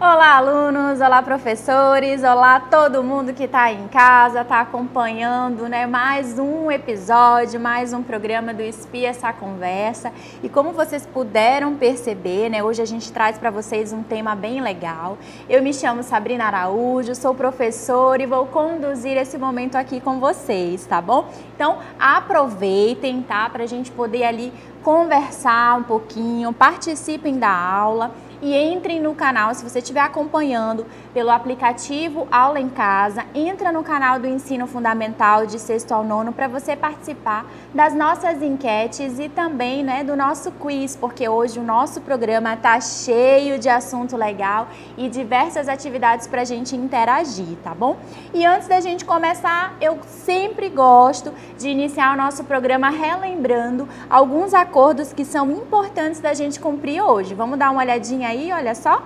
Olá, alunos! Olá, professores! Olá, todo mundo que está aí em casa, está acompanhando, né, mais um episódio, mais um programa do Espia essa conversa. E como vocês puderam perceber, né, hoje a gente traz para vocês um tema bem legal. Eu me chamo Sabrina Araújo, sou professora e vou conduzir esse momento aqui com vocês, tá bom? Então, aproveitem, tá, para a gente poder ali conversar um pouquinho, participem da aula. E entrem no canal, se você estiver acompanhando pelo aplicativo Aula em Casa, entra no canal do Ensino Fundamental de 6º ao 9º para você participar das nossas enquetes e também, né, do nosso quiz, porque hoje o nosso programa está cheio de assunto legal e diversas atividades para a gente interagir, tá bom? E antes da gente começar, eu sempre gosto de iniciar o nosso programa relembrando alguns acordos que são importantes da gente cumprir hoje. Vamos dar uma olhadinha aí. Olha só.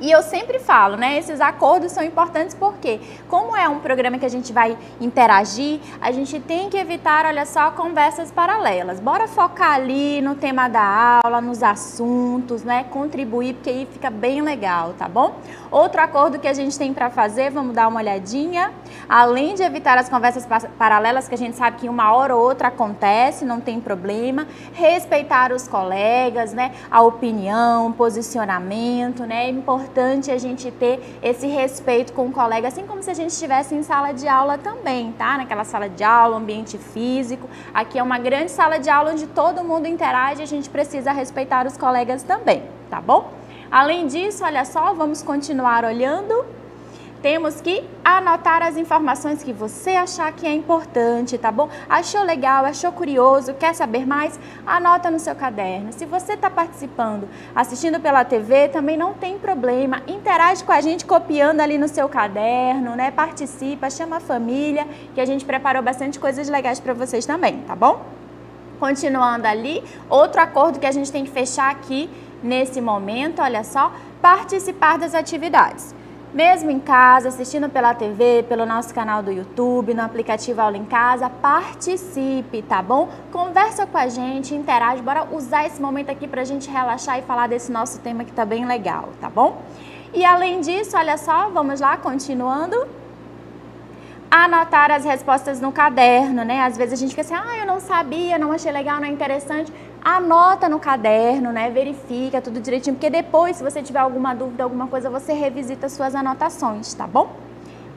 E eu sempre falo, né, esses acordos são importantes porque, como é um programa que a gente vai interagir, a gente tem que evitar, olha só, conversas paralelas. Bora focar ali no tema da aula, nos assuntos, né, contribuir, porque aí fica bem legal, tá bom? Outro acordo que a gente tem para fazer, vamos dar uma olhadinha, além de evitar as conversas paralelas, que a gente sabe que uma hora ou outra acontece, não tem problema, respeitar os colegas, né, a opinião, posicionamento, né, é importante a gente ter esse respeito com o colega, assim como se a gente estivesse em sala de aula também, tá? Naquela sala de aula, ambiente físico. Aqui é uma grande sala de aula onde todo mundo interage, a gente precisa respeitar os colegas também, tá bom? Além disso, olha só, vamos continuar olhando. Temos que anotar as informações que você achar que é importante, tá bom? Achou legal, achou curioso, quer saber mais? Anota no seu caderno. Se você está participando, assistindo pela TV, também não tem problema. Interage com a gente copiando ali no seu caderno, né? Participa, chama a família, que a gente preparou bastante coisas legais para vocês também, tá bom? Continuando ali, outro acordo que a gente tem que fechar aqui nesse momento, olha só, participar das atividades. Mesmo em casa, assistindo pela TV, pelo nosso canal do YouTube, no aplicativo Aula em Casa, participe, tá bom? Conversa com a gente, interage, bora usar esse momento aqui pra gente relaxar e falar desse nosso tema que tá bem legal, tá bom? E além disso, olha só, vamos lá, continuando. Anotar as respostas no caderno, né? Às vezes a gente fica assim, ah, eu não sabia, não achei legal, não é interessante. Anota no caderno, né? Verifica tudo direitinho, porque depois, se você tiver alguma dúvida, alguma coisa, você revisita suas anotações, tá bom?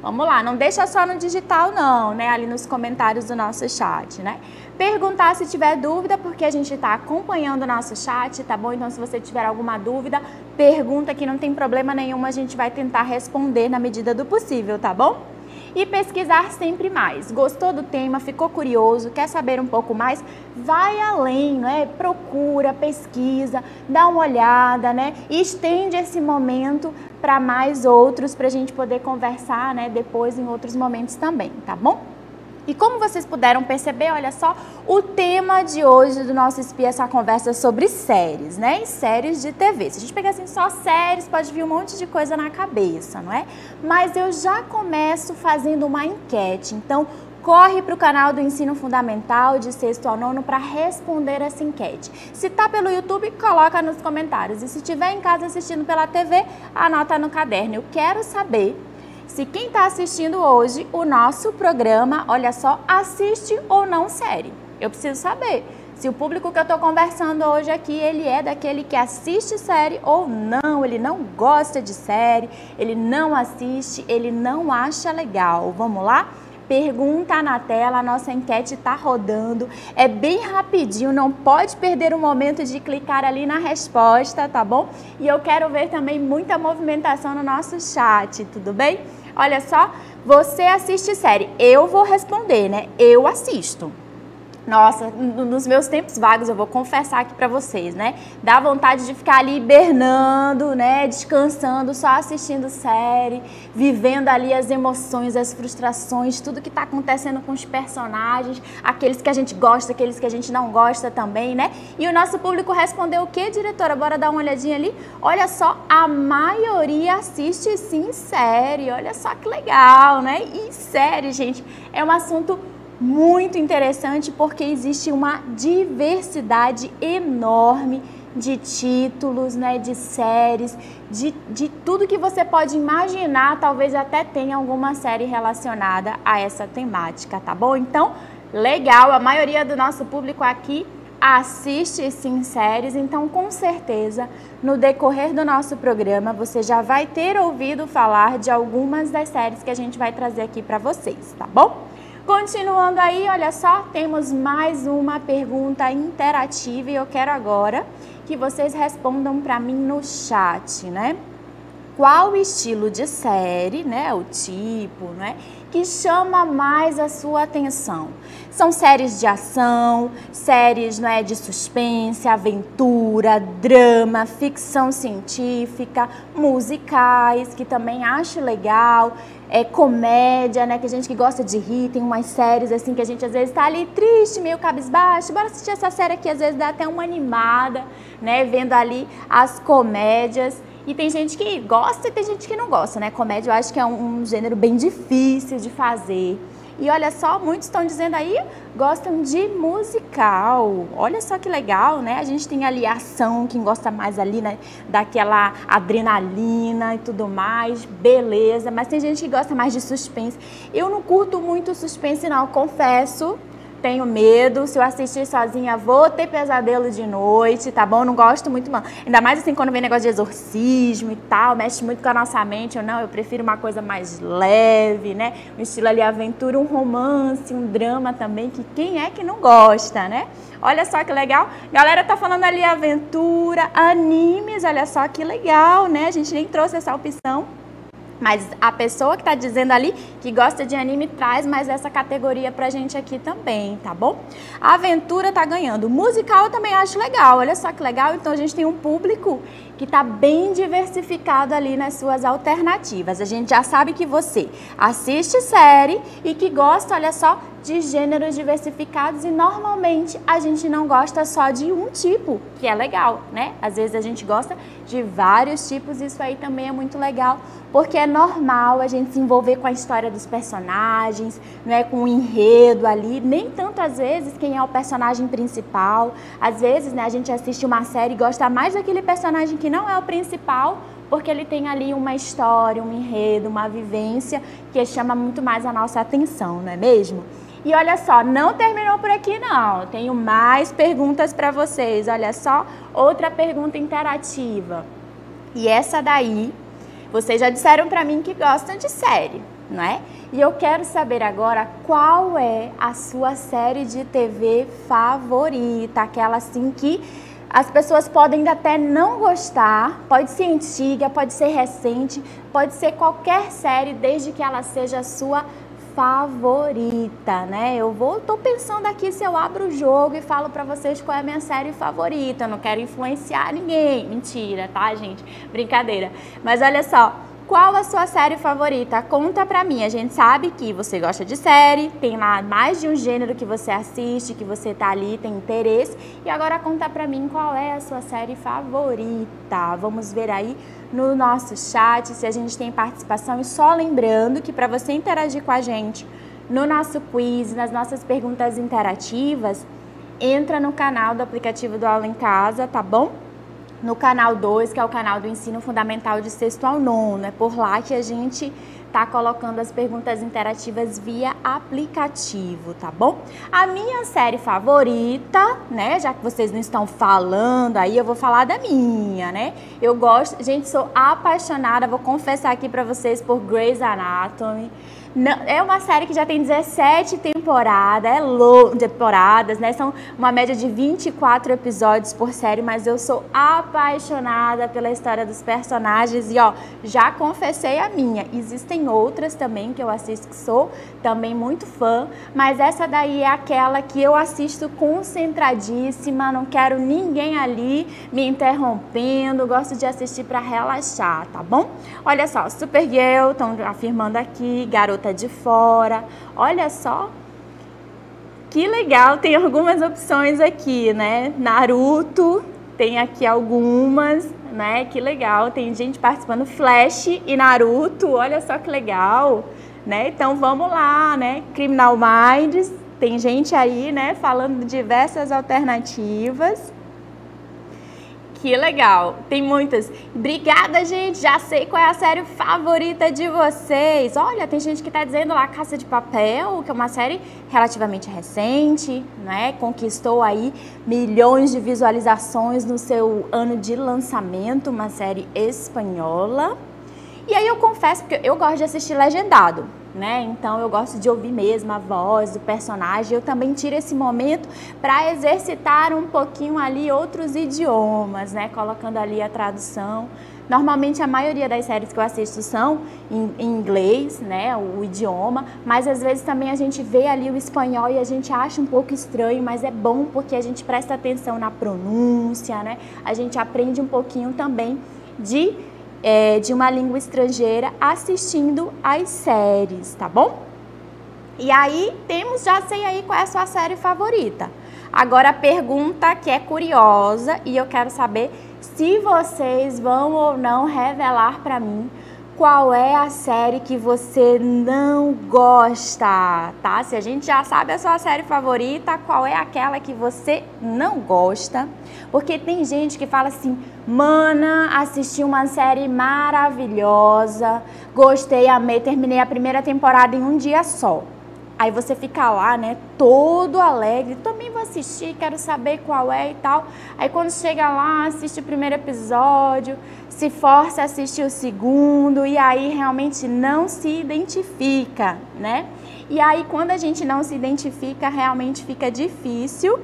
Vamos lá, não deixa só no digital não, né? Ali nos comentários do nosso chat, né? Perguntar se tiver dúvida, porque a gente está acompanhando o nosso chat, tá bom? Então, se você tiver alguma dúvida, pergunta que não tem problema nenhum, a gente vai tentar responder na medida do possível, tá bom? E pesquisar sempre mais. Gostou do tema? Ficou curioso? Quer saber um pouco mais? Vai além, né? Procura, pesquisa, dá uma olhada, né? E estende esse momento para mais outros, para a gente poder conversar, né, depois em outros momentos também, tá bom? E como vocês puderam perceber, olha só, o tema de hoje do nosso Espia essa conversa é sobre séries, né? E séries de TV. Se a gente pegar assim só séries, pode vir um monte de coisa na cabeça, não é? Mas eu já começo fazendo uma enquete, então corre para o canal do Ensino Fundamental de 6º ao 9º para responder essa enquete. Se tá pelo YouTube, coloca nos comentários. E se estiver em casa assistindo pela TV, anota no caderno. Eu quero saber se quem está assistindo hoje o nosso programa, olha só, assiste ou não série. Eu preciso saber se o público que eu estou conversando hoje aqui, ele é daquele que assiste série ou não, ele não gosta de série, ele não assiste, ele não acha legal. Vamos lá? Pergunta na tela, a nossa enquete está rodando, é bem rapidinho, não pode perder o momento de clicar ali na resposta, tá bom? E eu quero ver também muita movimentação no nosso chat, tudo bem? Olha só, você assiste série, eu vou responder, né? Eu assisto. Nossa, nos meus tempos vagos, eu vou confessar aqui pra vocês, né? Dá vontade de ficar ali hibernando, né? Descansando, só assistindo série, vivendo ali as emoções, as frustrações, tudo que tá acontecendo com os personagens, aqueles que a gente gosta, aqueles que a gente não gosta também, né? E o nosso público respondeu o quê, diretora? Bora dar uma olhadinha ali? Olha só, a maioria assiste sim série, olha só que legal, né? E série, gente, é um assunto muito interessante porque existe uma diversidade enorme de títulos, né, de séries, de tudo que você pode imaginar, talvez até tenha alguma série relacionada a essa temática, tá bom? Então, legal, a maioria do nosso público aqui assiste sim séries, então com certeza no decorrer do nosso programa você já vai ter ouvido falar de algumas das séries que a gente vai trazer aqui para vocês, tá bom? Continuando aí, olha só, temos mais uma pergunta interativa e eu quero agora que vocês respondam para mim no chat, né? Qual estilo de série, né, o tipo, né, que chama mais a sua atenção? São séries de ação, séries, né, de suspense, aventura, drama, ficção científica, musicais, que também acho legal, comédia, né, que a gente que gosta de rir, tem umas séries assim que a gente às vezes tá ali triste, meio cabisbaixo, bora assistir essa série aqui, às vezes dá até uma animada, né, vendo ali as comédias. E tem gente que gosta e tem gente que não gosta, né? Comédia eu acho que é um gênero bem difícil de fazer. E olha só, muitos estão dizendo aí, gostam de musical. Olha só que legal, né? A gente tem ali a ação, quem gosta mais ali, né, daquela adrenalina e tudo mais, beleza. Mas tem gente que gosta mais de suspense. Eu não curto muito suspense não, confesso. Tenho medo, se eu assistir sozinha vou ter pesadelo de noite, tá bom? Não gosto muito não. Ainda mais assim quando vem negócio de exorcismo e tal, mexe muito com a nossa mente. Eu não, eu prefiro uma coisa mais leve, né? Um estilo ali aventura, um romance, um drama também, que quem é que não gosta, né? Olha só que legal. Galera tá falando ali aventura, animes, olha só que legal, né? A gente nem trouxe essa opção. Mas a pessoa que está dizendo ali que gosta de anime traz mais essa categoria pra gente aqui também, tá bom? A aventura tá ganhando. Musical eu também acho legal, olha só que legal. Então a gente tem um público que tá bem diversificado ali nas suas alternativas. A gente já sabe que você assiste série e que gosta, olha só, de gêneros diversificados e normalmente a gente não gosta só de um tipo, que é legal, né? Às vezes a gente gosta de vários tipos, isso aí também é muito legal, porque é normal a gente se envolver com a história dos personagens, né, com o enredo ali, nem tanto às vezes quem é o personagem principal. Às vezes, né, a gente assiste uma série e gosta mais daquele personagem que não é o principal, porque ele tem ali uma história, um enredo, uma vivência que chama muito mais a nossa atenção, não é mesmo? E olha só, não terminou por aqui não, tenho mais perguntas para vocês, olha só, outra pergunta interativa. E essa daí, vocês já disseram para mim que gostam de série, não é? E eu quero saber agora qual é a sua série de TV favorita, aquela assim que as pessoas podem até não gostar, pode ser antiga, pode ser recente, pode ser qualquer série desde que ela seja a sua favorita, né? Tô pensando aqui se eu abro o jogo e falo pra vocês qual é a minha série favorita. Eu não quero influenciar ninguém. Mentira, tá, gente? Brincadeira. Mas olha só, qual a sua série favorita? Conta pra mim. A gente sabe que você gosta de série, tem lá mais de um gênero que você assiste, que você tá ali, tem interesse. E agora conta pra mim qual é a sua série favorita. Vamos ver aí no nosso chat, se a gente tem participação. E só lembrando que para você interagir com a gente no nosso quiz, nas nossas perguntas interativas, entra no canal do aplicativo do Aula em Casa, tá bom? No canal 2, que é o canal do Ensino Fundamental de 6º ao 9º. É por lá que a gente tá colocando as perguntas interativas via aplicativo, tá bom? A minha série favorita, né, já que vocês não estão falando, aí eu vou falar da minha, né? Eu gosto, gente, sou apaixonada, vou confessar aqui pra vocês, por Grey's Anatomy. Não, é uma série que já tem 17 temporadas, né? São uma média de 24 episódios por série, mas eu sou apaixonada pela história dos personagens e, ó, já confessei a minha. Existem outras também que eu assisto que sou também muito fã, mas essa daí é aquela que eu assisto concentradíssima, não quero ninguém ali me interrompendo, gosto de assistir para relaxar, tá bom? Olha só, Supergirl, estão afirmando aqui, Garota de Fora, olha só que legal, tem algumas opções aqui, né? Naruto, tem aqui algumas, né? Que legal, tem gente participando, Flash e Naruto, olha só que legal, né? Então vamos lá, né? Criminal Minds, tem gente aí, né, falando de diversas alternativas. Que legal, tem muitas. Obrigada, gente, já sei qual é a série favorita de vocês. Olha, tem gente que tá dizendo La Casa de Papel, que é uma série relativamente recente, né? Conquistou aí milhões de visualizações no seu ano de lançamento, uma série espanhola. E aí eu confesso, porque eu gosto de assistir legendado, né? Então eu gosto de ouvir mesmo a voz do personagem. Eu também tiro esse momento para exercitar um pouquinho ali outros idiomas, né? Colocando ali a tradução. Normalmente a maioria das séries que eu assisto são em inglês, né? O idioma, mas às vezes também a gente vê ali o espanhol e a gente acha um pouco estranho, mas é bom porque a gente presta atenção na pronúncia, né? A gente aprende um pouquinho também de uma língua estrangeira assistindo às séries, tá bom? E aí temos, já sei aí qual é a sua série favorita. Agora a pergunta que é curiosa e eu quero saber se vocês vão ou não revelar pra mim qual é a série que você não gosta, tá? Se a gente já sabe a sua série favorita, qual é aquela que você não gosta? Porque tem gente que fala assim, mana, assisti uma série maravilhosa, gostei, amei, terminei a primeira temporada em um dia só. Aí você fica lá, né, todo alegre, também vou assistir, quero saber qual é e tal. Aí quando chega lá, assiste o primeiro episódio, se força a assistir o segundo e aí realmente não se identifica, né? E aí quando a gente não se identifica, realmente fica difícil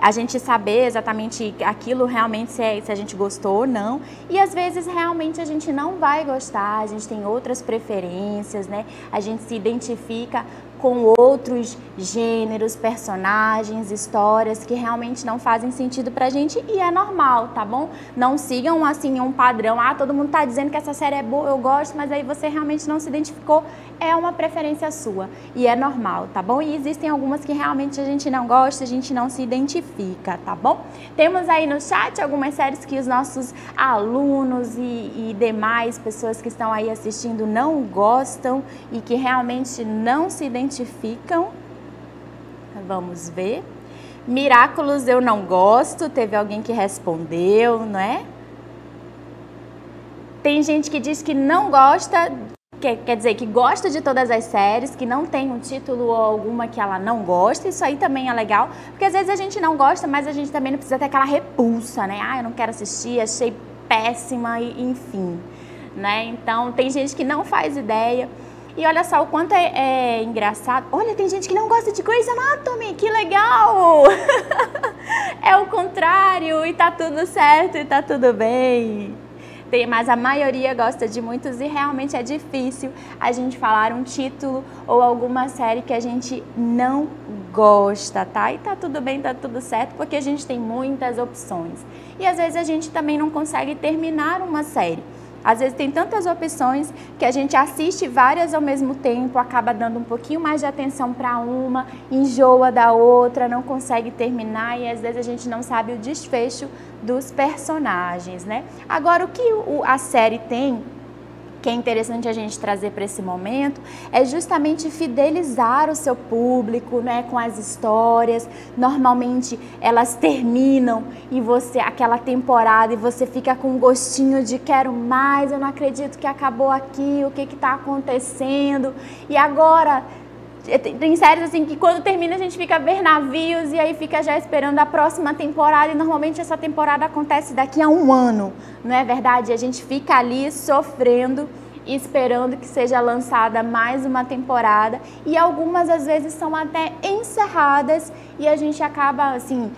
a gente saber exatamente aquilo realmente se a gente gostou ou não. E às vezes realmente a gente não vai gostar, a gente tem outras preferências, né? A gente se identifica com outros gêneros, personagens, histórias que realmente não fazem sentido pra gente e é normal, tá bom? Não sigam assim um padrão, ah, todo mundo tá dizendo que essa série é boa, eu gosto, mas aí você realmente não se identificou, é uma preferência sua e é normal, tá bom? E existem algumas que realmente a gente não gosta, a gente não se identifica, tá bom? Temos aí no chat algumas séries que os nossos alunos e demais pessoas que estão aí assistindo não gostam e que realmente não se identificam. Vamos ver. Miraculous eu não gosto, teve alguém que respondeu, não é? Tem gente que diz que não gosta, quer dizer, que gosta de todas as séries, que não tem um título ou alguma que ela não gosta, isso aí também é legal, porque às vezes a gente não gosta, mas a gente também não precisa ter aquela repulsa, né? Ah, eu não quero assistir, achei péssima, enfim, né? Então, tem gente que não faz ideia. E olha só o quanto é engraçado. Olha, tem gente que não gosta de Grey's Anatomy, que legal! É o contrário, e tá tudo certo, e tá tudo bem. Mas a maioria gosta de muitos e realmente é difícil a gente falar um título ou alguma série que a gente não gosta, tá? E tá tudo bem, tá tudo certo, porque a gente tem muitas opções. E às vezes a gente também não consegue terminar uma série. Às vezes tem tantas opções que a gente assiste várias ao mesmo tempo, acaba dando um pouquinho mais de atenção para uma, enjoa da outra, não consegue terminar e às vezes a gente não sabe o desfecho dos personagens, né? Agora, o que a série tem, que é interessante a gente trazer para esse momento, é justamente fidelizar o seu público, né, com as histórias. Normalmente elas terminam e você, aquela temporada, e você fica com um gostinho de quero mais, eu não acredito que acabou aqui, o que que tá acontecendo? E agora tem séries assim que quando termina a gente fica a ver navios e aí fica já esperando a próxima temporada e normalmente essa temporada acontece daqui a um ano, não é verdade? A gente fica ali sofrendo, esperando que seja lançada mais uma temporada e algumas às vezes são até encerradas e a gente acaba assim,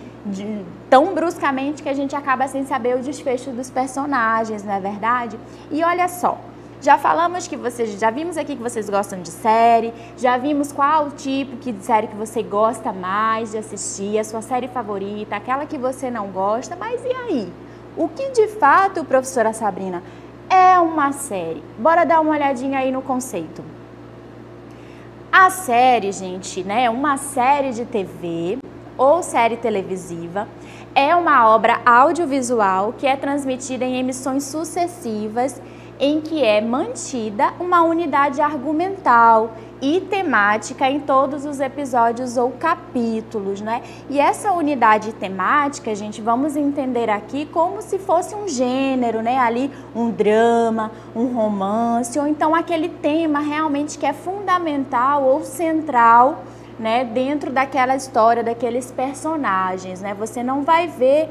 tão bruscamente que a gente acaba sem saber o desfecho dos personagens, não é verdade? E olha só, já falamos que vocês, já vimos aqui que vocês gostam de série, já vimos qual tipo de série que você gosta mais de assistir, a sua série favorita, aquela que você não gosta, mas e aí? O que de fato, professora Sabrina, é uma série? Bora dar uma olhadinha aí no conceito. A série, gente, né, é uma série de TV ou série televisiva. É uma obra audiovisual que é transmitida em emissões sucessivas em que é mantida uma unidade argumental e temática em todos os episódios ou capítulos, né? E essa unidade temática, gente, vamos entender aqui como se fosse um gênero, né? Ali um drama, um romance, ou então aquele tema realmente que é fundamental ou central, né, dentro daquela história, daqueles personagens, né? Você não vai ver,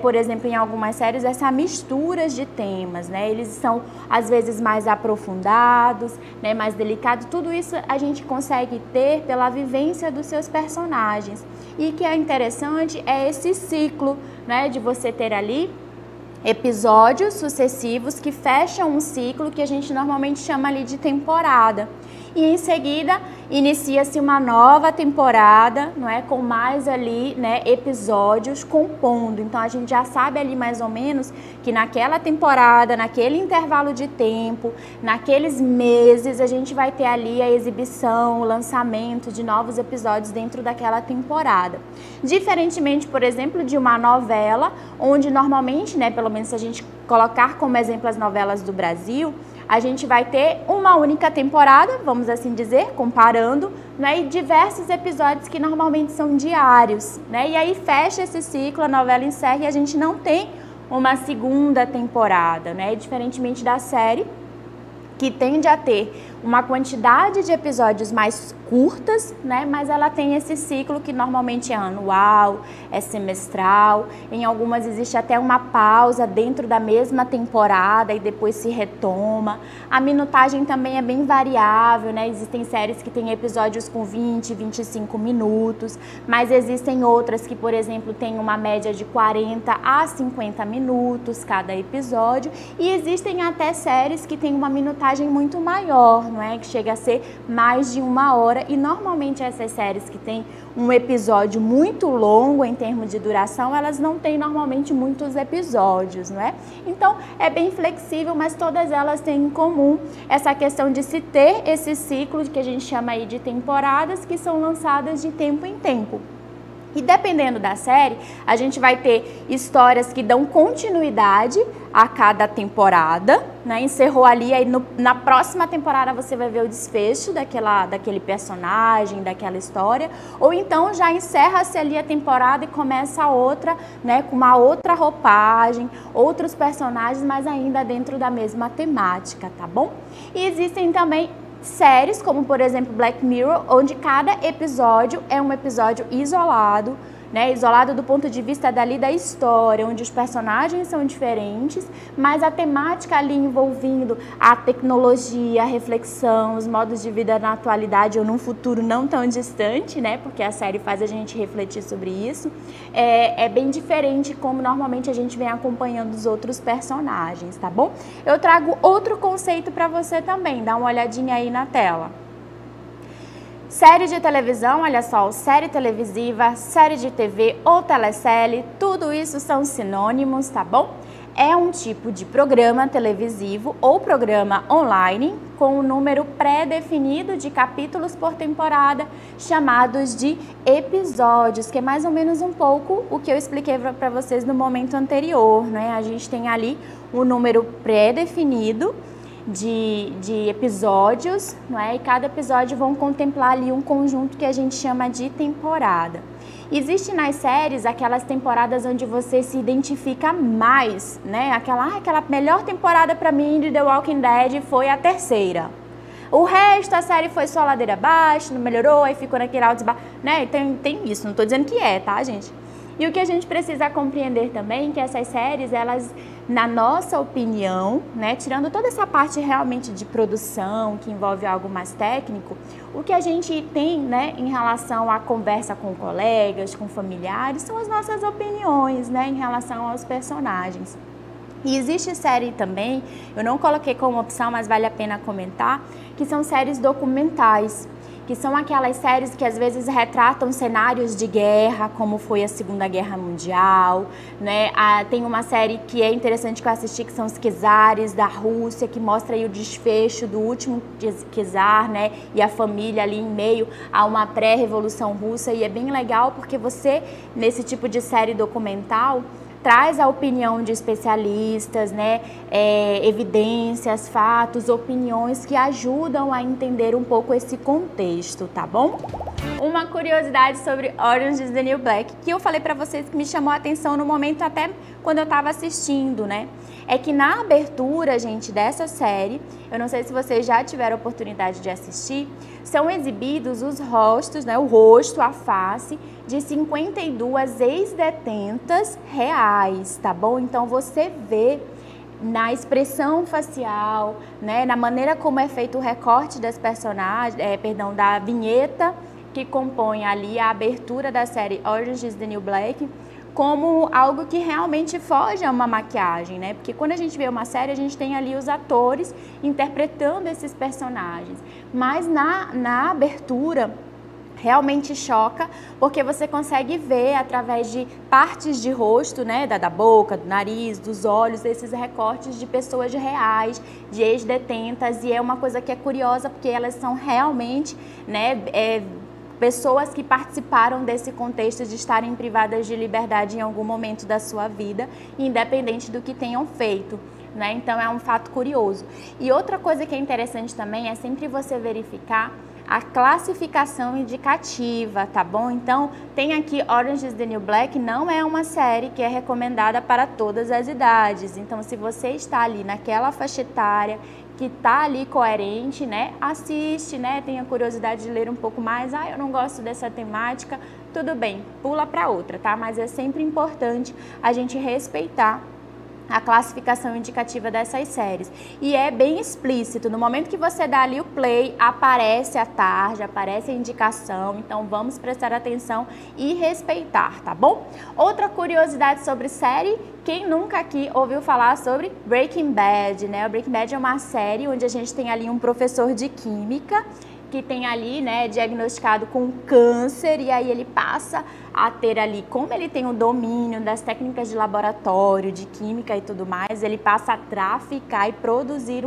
por exemplo, em algumas séries, essa mistura de temas, né? Eles são, às vezes, mais aprofundados, né, mais delicados. Tudo isso a gente consegue ter pela vivência dos seus personagens. E o que é interessante é esse ciclo, né, de você ter ali episódios sucessivos que fecham um ciclo que a gente normalmente chama ali de temporada. E em seguida inicia-se uma nova temporada, não é, com mais ali, né, episódios compondo. Então a gente já sabe ali mais ou menos que naquela temporada, naquele intervalo de tempo, naqueles meses, a gente vai ter ali a exibição, o lançamento de novos episódios dentro daquela temporada. Diferentemente, por exemplo, de uma novela, onde normalmente, né, pelo menos se a gente colocar como exemplo as novelas do Brasil, a gente vai ter uma única temporada, vamos assim dizer, comparando, né, e diversos episódios que normalmente são diários, né, e aí fecha esse ciclo, a novela encerra e a gente não tem uma segunda temporada, né, diferentemente da série, que tende a ter uma quantidade de episódios mais curtas, né? Mas ela tem esse ciclo que normalmente é anual, é semestral, em algumas existe até uma pausa dentro da mesma temporada e depois se retoma. A minutagem também é bem variável, né? Existem séries que têm episódios com 20, 25 minutos, mas existem outras que, por exemplo, têm uma média de 40 a 50 minutos cada episódio, e existem até séries que têm uma minutagem muito maior, não é? Que chega a ser mais de uma hora, e normalmente essas séries que têm um episódio muito longo em termos de duração, elas não têm normalmente muitos episódios, não é? Então é bem flexível, mas todas elas têm em comum essa questão de se ter esse ciclo que a gente chama aí de temporadas, que são lançadas de tempo em tempo. E dependendo da série, a gente vai ter histórias que dão continuidade a cada temporada, né? Encerrou ali, aí na próxima temporada você vai ver o desfecho daquele personagem, daquela história, ou então já encerra-se ali a temporada e começa outra, né, com uma outra roupagem, outros personagens, mas ainda dentro da mesma temática, tá bom? E existem também séries como, por exemplo, Black Mirror, onde cada episódio é um episódio isolado, né? Isolado do ponto de vista dali da história, onde os personagens são diferentes, mas a temática ali envolvendo a tecnologia, a reflexão, os modos de vida na atualidade ou num futuro não tão distante, né? Porque a série faz a gente refletir sobre isso, é bem diferente como normalmente a gente vem acompanhando os outros personagens, tá bom? Eu trago outro conceito para você também, dá uma olhadinha aí na tela. Série de televisão, olha só, série televisiva, série de TV ou telesérie, tudo isso são sinônimos, tá bom? É um tipo de programa televisivo ou programa online com um número pré-definido de capítulos por temporada, chamados de episódios, que é mais ou menos um pouco o que eu expliquei para vocês no momento anterior, né? A gente tem ali um número pré-definido de episódios, não é? E cada episódio vão contemplar ali um conjunto que a gente chama de temporada. Existe nas séries aquelas temporadas onde você se identifica mais, né? Aquela melhor temporada para mim de The Walking Dead foi a terceira. O resto, a série foi só ladeira abaixo, não melhorou, aí ficou naquele alto, né? Tem isso, não tô dizendo que é, tá, gente? E o que a gente precisa compreender também é que essas séries, elas, na nossa opinião, né, tirando toda essa parte realmente de produção, que envolve algo mais técnico, o que a gente tem, né, em relação à conversa com colegas, com familiares, são as nossas opiniões, né, em relação aos personagens. E existe série também, eu não coloquei como opção, mas vale a pena comentar, que são séries documentais, que são aquelas séries que às vezes retratam cenários de guerra, como foi a Segunda Guerra Mundial, né? Tem uma série que é interessante que eu assisti, que são os czares da Rússia, que mostra aí o desfecho do último czar, né? E a família ali em meio a uma pré-revolução russa, e é bem legal porque você, nesse tipo de série documental, traz a opinião de especialistas, né, evidências, fatos, opiniões que ajudam a entender um pouco esse contexto, tá bom? Uma curiosidade sobre Orange is the New Black, que eu falei pra vocês que me chamou a atenção no momento até quando eu tava assistindo, né? É que na abertura, gente, dessa série, eu não sei se vocês já tiveram a oportunidade de assistir, são exibidos os rostos, né, o rosto, a face, de 52 ex-detentas reais, tá bom? Então você vê na expressão facial, né, na maneira como é feito o recorte das personagens, da vinheta que compõe ali a abertura da série Orange is the New Black, como algo que realmente foge a uma maquiagem, né? Porque quando a gente vê uma série, a gente tem ali os atores interpretando esses personagens. Mas na abertura, realmente choca, porque você consegue ver através de partes de rosto, né? Da boca, do nariz, dos olhos, esses recortes de pessoas reais, de ex-detentas. E é uma coisa que é curiosa, porque elas são realmente, né, pessoas que participaram desse contexto de estarem privadas de liberdade em algum momento da sua vida, independente do que tenham feito, né? Então é um fato curioso. E outra coisa que é interessante também é sempre você verificar a classificação indicativa, tá bom? Então tem aqui Orange is the New Black, não é uma série que é recomendada para todas as idades. Então se você está ali naquela faixa etária, que tá ali coerente, né, assiste, né, tenha curiosidade de ler um pouco mais, ah, eu não gosto dessa temática, tudo bem, pula para outra, tá? Mas é sempre importante a gente respeitar a classificação indicativa dessas séries. E é bem explícito, no momento que você dá ali o play, aparece a tarja, aparece a indicação, então vamos prestar atenção e respeitar, tá bom? Outra curiosidade sobre série, quem nunca aqui ouviu falar sobre Breaking Bad, né? O Breaking Bad é uma série onde a gente tem ali um professor de química que tem ali, né, diagnosticado com câncer, e aí ele passa a ter ali, como ele tem o domínio das técnicas de laboratório, de química e tudo mais, ele passa a traficar e produzir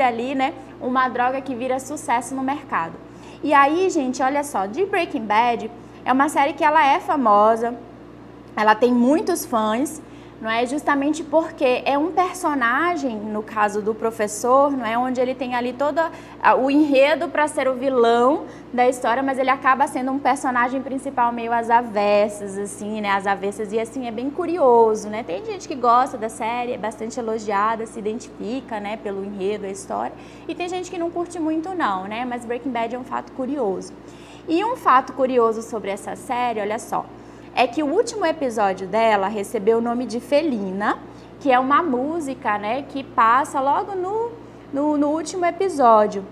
ali, né, uma droga que vira sucesso no mercado. E aí, gente, olha só, de Breaking Bad, é uma série que ela é famosa, ela tem muitos fãs, não é, justamente porque é um personagem, no caso do professor, não é, onde ele tem ali todo o enredo para ser o vilão da história, mas ele acaba sendo um personagem principal meio às avessas, assim, né, às avessas, e assim, é bem curioso, né, tem gente que gosta da série, é bastante elogiada, se identifica, né, pelo enredo, a história, e tem gente que não curte muito não, né, mas Breaking Bad é um fato curioso. E um fato curioso sobre essa série, olha só, é que o último episódio dela recebeu o nome de Felina, que é uma música, né, que passa logo no último episódio.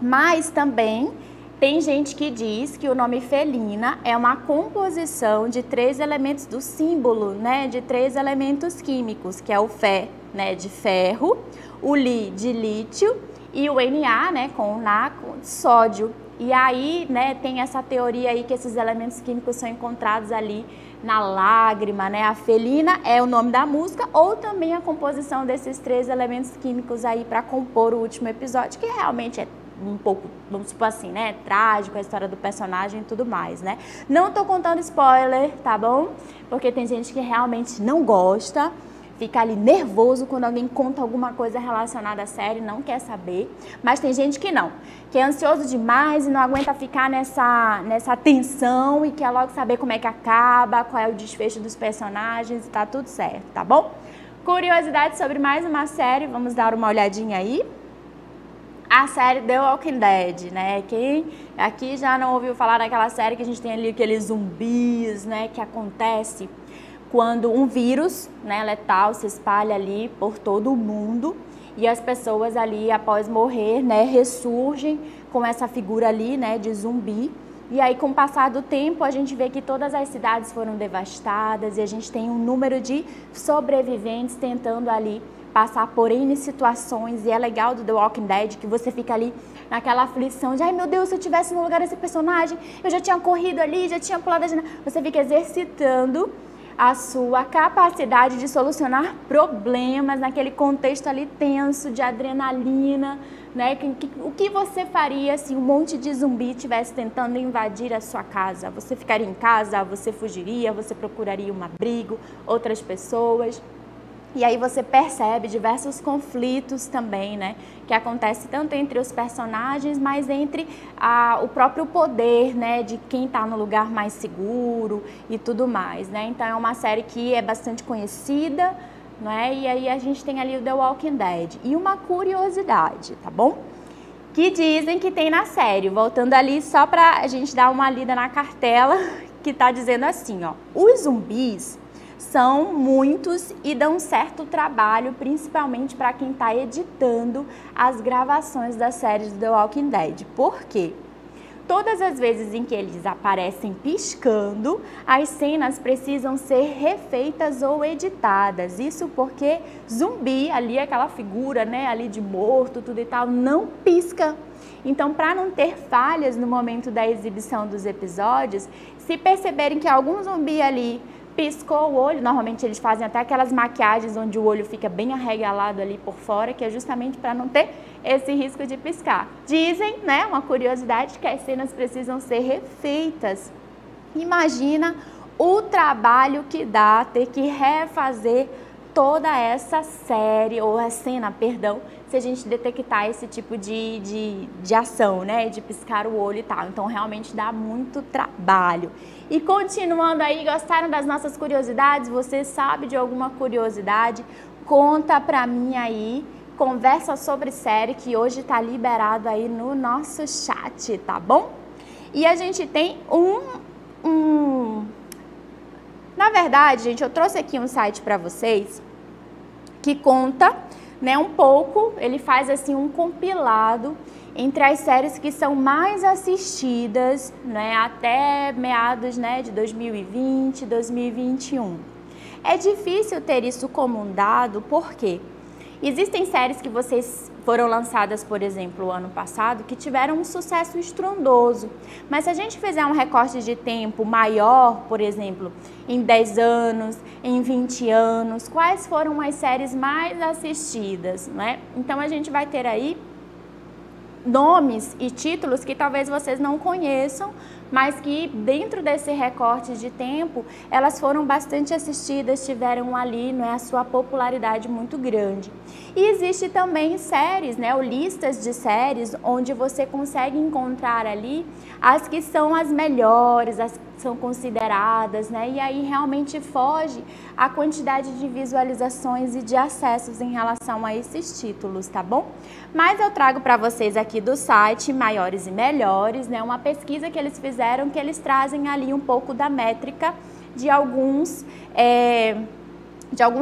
Mas também tem gente que diz que o nome Felina é uma composição de três elementos do símbolo, né, de três elementos químicos, que é o Fe, né, de ferro, o Li de lítio e o Na, né, com o Na, com sódio. E aí, né, tem essa teoria aí que esses elementos químicos são encontrados ali na lágrima, né? A Felina é o nome da música, ou também a composição desses três elementos químicos aí para compor o último episódio, que realmente é um pouco, vamos supor assim, né, trágico, a história do personagem e tudo mais, né? Não tô contando spoiler, tá bom? Porque tem gente que realmente não gosta, fica ali nervoso quando alguém conta alguma coisa relacionada à série, não quer saber. Mas tem gente que não, que é ansioso demais e não aguenta ficar nessa tensão e quer logo saber como é que acaba, qual é o desfecho dos personagens, e tá tudo certo, tá bom? Curiosidade sobre mais uma série, vamos dar uma olhadinha aí. A série The Walking Dead, né? Quem aqui já não ouviu falar daquela série que a gente tem ali aqueles zumbis, né, que acontece quando um vírus, né, letal se espalha ali por todo o mundo, e as pessoas ali, após morrer, né, ressurgem com essa figura ali, né, de zumbi. E aí, com o passar do tempo, a gente vê que todas as cidades foram devastadas e a gente tem um número de sobreviventes tentando ali passar por N situações. E é legal do The Walking Dead que você fica ali naquela aflição de, ai meu Deus, se eu estivesse no lugar desse personagem, eu já tinha corrido ali, já tinha pulado a janela. Você fica exercitando a sua capacidade de solucionar problemas naquele contexto ali tenso, de adrenalina, né? O que você faria se um monte de zumbi estivesse tentando invadir a sua casa? Você ficaria em casa? Você fugiria? Você procuraria um abrigo? Outras pessoas? E aí você percebe diversos conflitos também, né? Que acontece tanto entre os personagens, mas entre o próprio poder, né? De quem está no lugar mais seguro e tudo mais, né? Então é uma série que é bastante conhecida, não é? E aí a gente tem ali o The Walking Dead. E uma curiosidade, tá bom? Que dizem que tem na série. Voltando ali só para a gente dar uma lida na cartela, que tá dizendo assim, ó. Os zumbis são muitos e dão certo trabalho, principalmente para quem está editando as gravações da série do The Walking Dead. Por quê? Todas as vezes em que eles aparecem piscando, as cenas precisam ser refeitas ou editadas. Isso porque zumbi, ali aquela figura, né, ali de morto, tudo e tal, não pisca. Então, para não ter falhas no momento da exibição dos episódios, se perceberem que algum zumbi ali piscou o olho, normalmente eles fazem até aquelas maquiagens onde o olho fica bem arregalado ali por fora, que é justamente para não ter esse risco de piscar. Dizem, né, uma curiosidade, que as cenas precisam ser refeitas. Imagina o trabalho que dá ter que refazer toda essa série, ou a cena, perdão, se a gente detectar esse tipo de ação, né, de piscar o olho e tal. Então realmente dá muito trabalho. E continuando aí, gostaram das nossas curiosidades? Você sabe de alguma curiosidade? Conta pra mim aí, conversa sobre série, que hoje tá liberado aí no nosso chat, tá bom? E a gente tem Na verdade, gente, eu trouxe aqui um site pra vocês que conta, né, um pouco, ele faz assim um compilado entre as séries que são mais assistidas, né, até meados, né, de 2020, 2021. É difícil ter isso como um dado, por quê? Existem séries que foram lançadas, por exemplo, o ano passado, que tiveram um sucesso estrondoso. Mas se a gente fizer um recorte de tempo maior, por exemplo, em 10 anos, em 20 anos, quais foram as séries mais assistidas, né? Então a gente vai ter aí nomes e títulos que talvez vocês não conheçam, mas que dentro desse recorte de tempo, elas foram bastante assistidas, tiveram ali, né, a sua popularidade muito grande. E existe também séries, né, ou listas de séries, onde você consegue encontrar ali as que são as melhores, as que são consideradas, né, e aí realmente foge a quantidade de visualizações e de acessos em relação a esses títulos, tá bom? Mas eu trago para vocês aqui do site Maiores e Melhores, né, uma pesquisa que eles fizeram, que eles trazem ali um pouco da métrica de alguns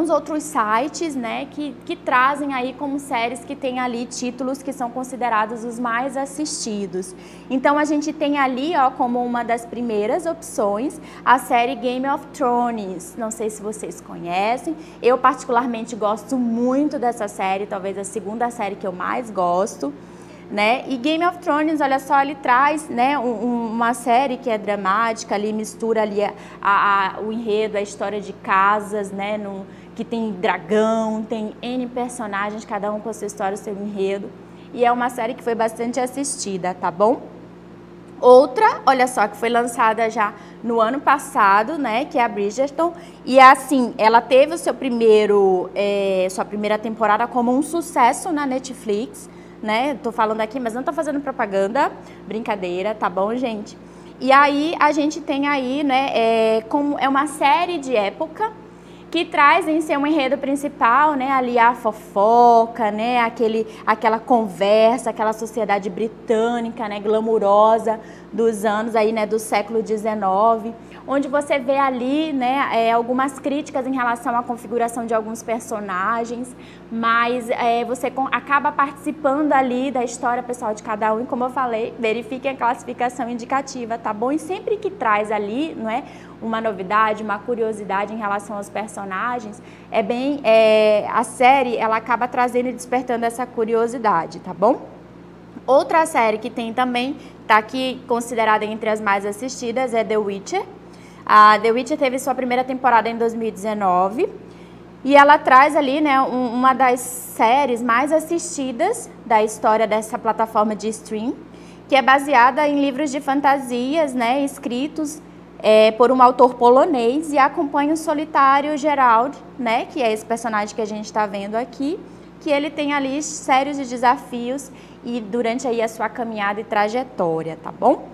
outros sites, né, que trazem aí como séries que tem ali títulos que são considerados os mais assistidos. Então a gente tem ali, ó, como uma das primeiras opções, a série Game of Thrones. Não sei se vocês conhecem, eu particularmente gosto muito dessa série, talvez a segunda série que eu mais gosto, né? E Game of Thrones, olha só, ele traz, né, uma série que é dramática, ali mistura ali o enredo, a história de casas, né, que tem dragão, tem N personagens, cada um com a sua história, o seu enredo. E é uma série que foi bastante assistida, tá bom? Outra, olha só, que foi lançada já no ano passado, né, que é a Bridgerton, e assim, ela teve o seu sua primeira temporada como um sucesso na Netflix, né? Tô falando aqui, mas não tô fazendo propaganda, brincadeira, tá bom, gente? E aí a gente tem aí, né, como é uma série de época que traz em seu enredo principal, né, ali a fofoca, né, aquela conversa, aquela sociedade britânica, né, glamurosa dos anos aí, né, do século XIX, onde você vê ali, né, algumas críticas em relação à configuração de alguns personagens, mas você acaba participando ali da história pessoal de cada um, e como eu falei, verifiquem a classificação indicativa, tá bom? E sempre que traz ali, não é, uma novidade, uma curiosidade em relação aos personagens, a série, ela acaba trazendo e despertando essa curiosidade, tá bom? Outra série que tem também, tá aqui considerada entre as mais assistidas, é The Witcher. A The Witcher teve sua primeira temporada em 2019 e ela traz ali, né, uma das séries mais assistidas da história dessa plataforma de stream, que é baseada em livros de fantasias, né, escritos por um autor polonês, e acompanha o solitário Geralt, né, que é esse personagem que a gente está vendo aqui, que ele tem ali sérios de desafios e durante aí a sua caminhada e trajetória, tá bom?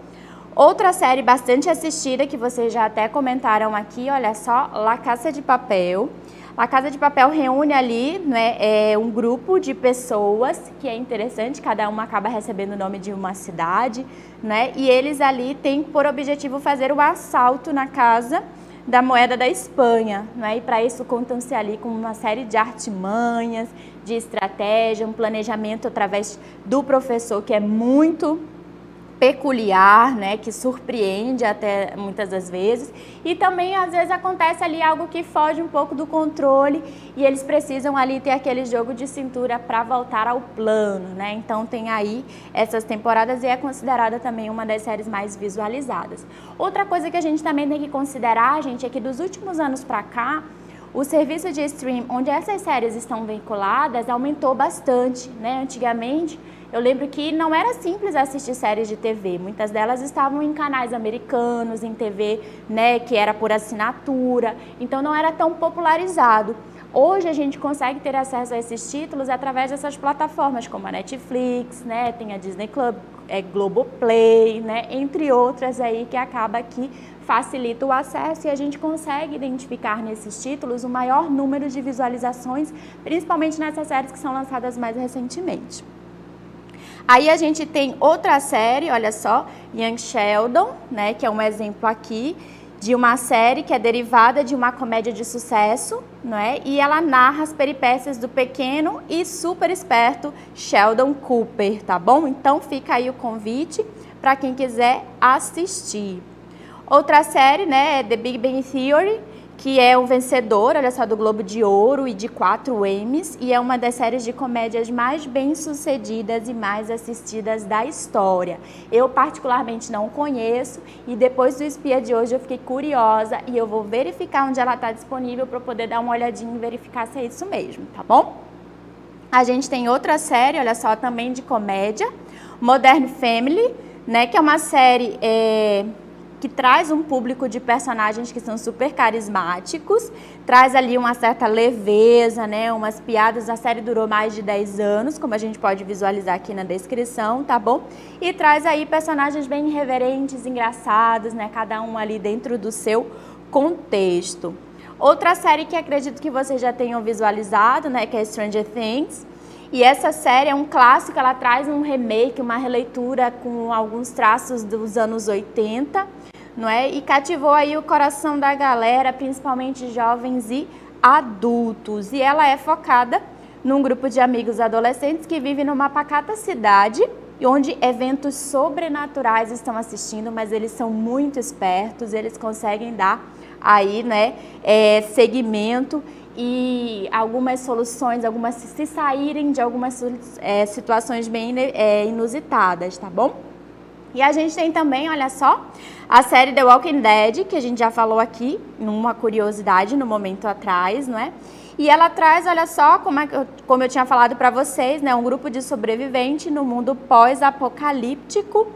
Outra série bastante assistida que vocês já até comentaram aqui, olha só, La Casa de Papel. La Casa de Papel reúne ali, né, um grupo de pessoas, que é interessante, cada uma acaba recebendo o nome de uma cidade, né, e eles ali têm por objetivo fazer um assalto na casa da moeda da Espanha, né? E para isso contam-se ali com uma série de artimanhas, de estratégia, um planejamento através do professor que é muito peculiar, né? Que surpreende até muitas das vezes, e também às vezes acontece ali algo que foge um pouco do controle e eles precisam ali ter aquele jogo de cintura para voltar ao plano, né? Então tem aí essas temporadas e é considerada também uma das séries mais visualizadas. Outra coisa que a gente também tem que considerar, gente, é que dos últimos anos para cá, o serviço de stream onde essas séries estão vinculadas aumentou bastante, né? Antigamente, eu lembro que não era simples assistir séries de TV, muitas delas estavam em canais americanos, em TV, né, que era por assinatura, então não era tão popularizado. Hoje a gente consegue ter acesso a esses títulos através dessas plataformas como a Netflix, né, tem a Disney Club, Globoplay, né, entre outras aí, que acaba que facilita o acesso e a gente consegue identificar nesses títulos o maior número de visualizações, principalmente nessas séries que são lançadas mais recentemente. Aí a gente tem outra série, olha só, Young Sheldon, né, que é um exemplo aqui de uma série que é derivada de uma comédia de sucesso, não é? E ela narra as peripécias do pequeno e super esperto Sheldon Cooper, tá bom? Então fica aí o convite para quem quiser assistir. Outra série, né, é The Big Bang Theory, que é um vencedor, olha só, do Globo de Ouro e de 4 Emmys, e é uma das séries de comédias mais bem-sucedidas e mais assistidas da história. Eu particularmente não conheço, e depois do Espia de hoje eu fiquei curiosa e eu vou verificar onde ela está disponível para poder dar uma olhadinha e verificar se é isso mesmo, tá bom? A gente tem outra série, olha só, também de comédia, Modern Family, né, que é uma série... que traz um público de personagens que são super carismáticos, traz ali uma certa leveza, né, umas piadas. A série durou mais de 10 anos, como a gente pode visualizar aqui na descrição, tá bom? E traz aí personagens bem irreverentes, engraçados, né, cada um ali dentro do seu contexto. Outra série que acredito que vocês já tenham visualizado, né, que é Stranger Things. E essa série é um clássico, ela traz um remake, uma releitura com alguns traços dos anos 80, não é? E cativou aí o coração da galera, principalmente jovens e adultos. E ela é focada num grupo de amigos adolescentes que vivem numa pacata cidade, onde eventos sobrenaturais estão assistindo, mas eles são muito espertos, eles conseguem dar aí, né, segmento e algumas soluções, algumas se saírem de algumas situações bem inusitadas, tá bom? E a gente tem também, olha só, a série The Walking Dead, que a gente já falou aqui, numa curiosidade no momento atrás, não é? E ela traz, olha só, como eu tinha falado para vocês, né, um grupo de sobreviventes no mundo pós-apocalíptico,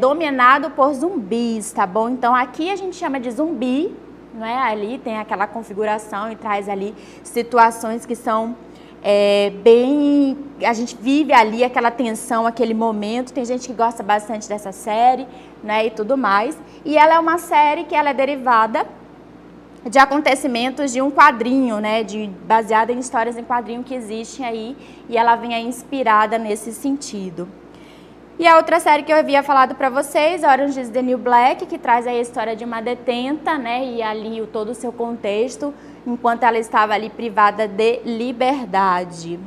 dominado por zumbis, tá bom? Então aqui a gente chama de zumbi, não é? Ali tem aquela configuração e traz ali situações que são bem... A gente vive ali aquela tensão, aquele momento. Tem gente que gosta bastante dessa série, né, e tudo mais. E ela é uma série que ela é derivada de acontecimentos de um quadrinho, né, baseada em histórias em quadrinho que existem aí, e ela vem aí inspirada nesse sentido. E a outra série que eu havia falado para vocês, Orange is the New Black, que traz aí a história de uma detenta, né, e ali todo o seu contexto, enquanto ela estava ali privada de liberdade.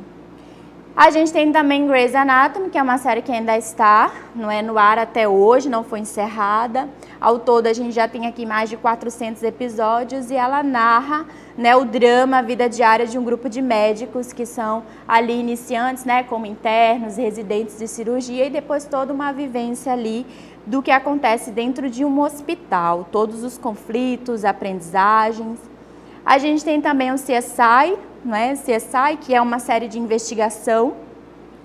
A gente tem também Grey's Anatomy, que é uma série que ainda está, não é, no ar até hoje, não foi encerrada. Ao todo a gente já tem aqui mais de 400 episódios e ela narra, né, o drama, a vida diária de um grupo de médicos que são ali iniciantes, né, como internos, residentes de cirurgia, e depois toda uma vivência ali do que acontece dentro de um hospital, todos os conflitos, aprendizagens. A gente tem também o CSI, né? CSI, que é uma série de investigação,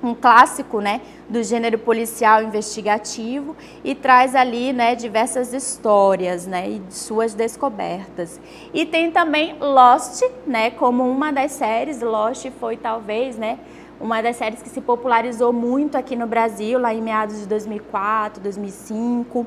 um clássico, né, do gênero policial investigativo, e traz ali, né, diversas histórias, né, e suas descobertas. E tem também Lost, né, como uma das séries. Lost foi talvez, né, uma das séries que se popularizou muito aqui no Brasil, lá em meados de 2004, 2005,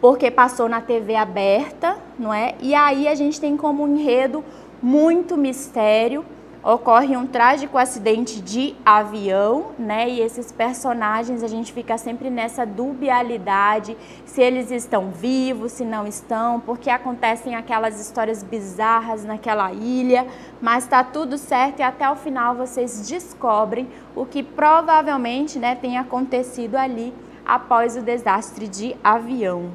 porque passou na TV aberta, não é? E aí a gente tem como enredo muito mistério. Ocorre um trágico acidente de avião, né? E esses personagens, a gente fica sempre nessa dubialidade, se eles estão vivos, se não estão, porque acontecem aquelas histórias bizarras naquela ilha, mas tá tudo certo e até o final vocês descobrem o que provavelmente, né, tem acontecido ali após o desastre de avião,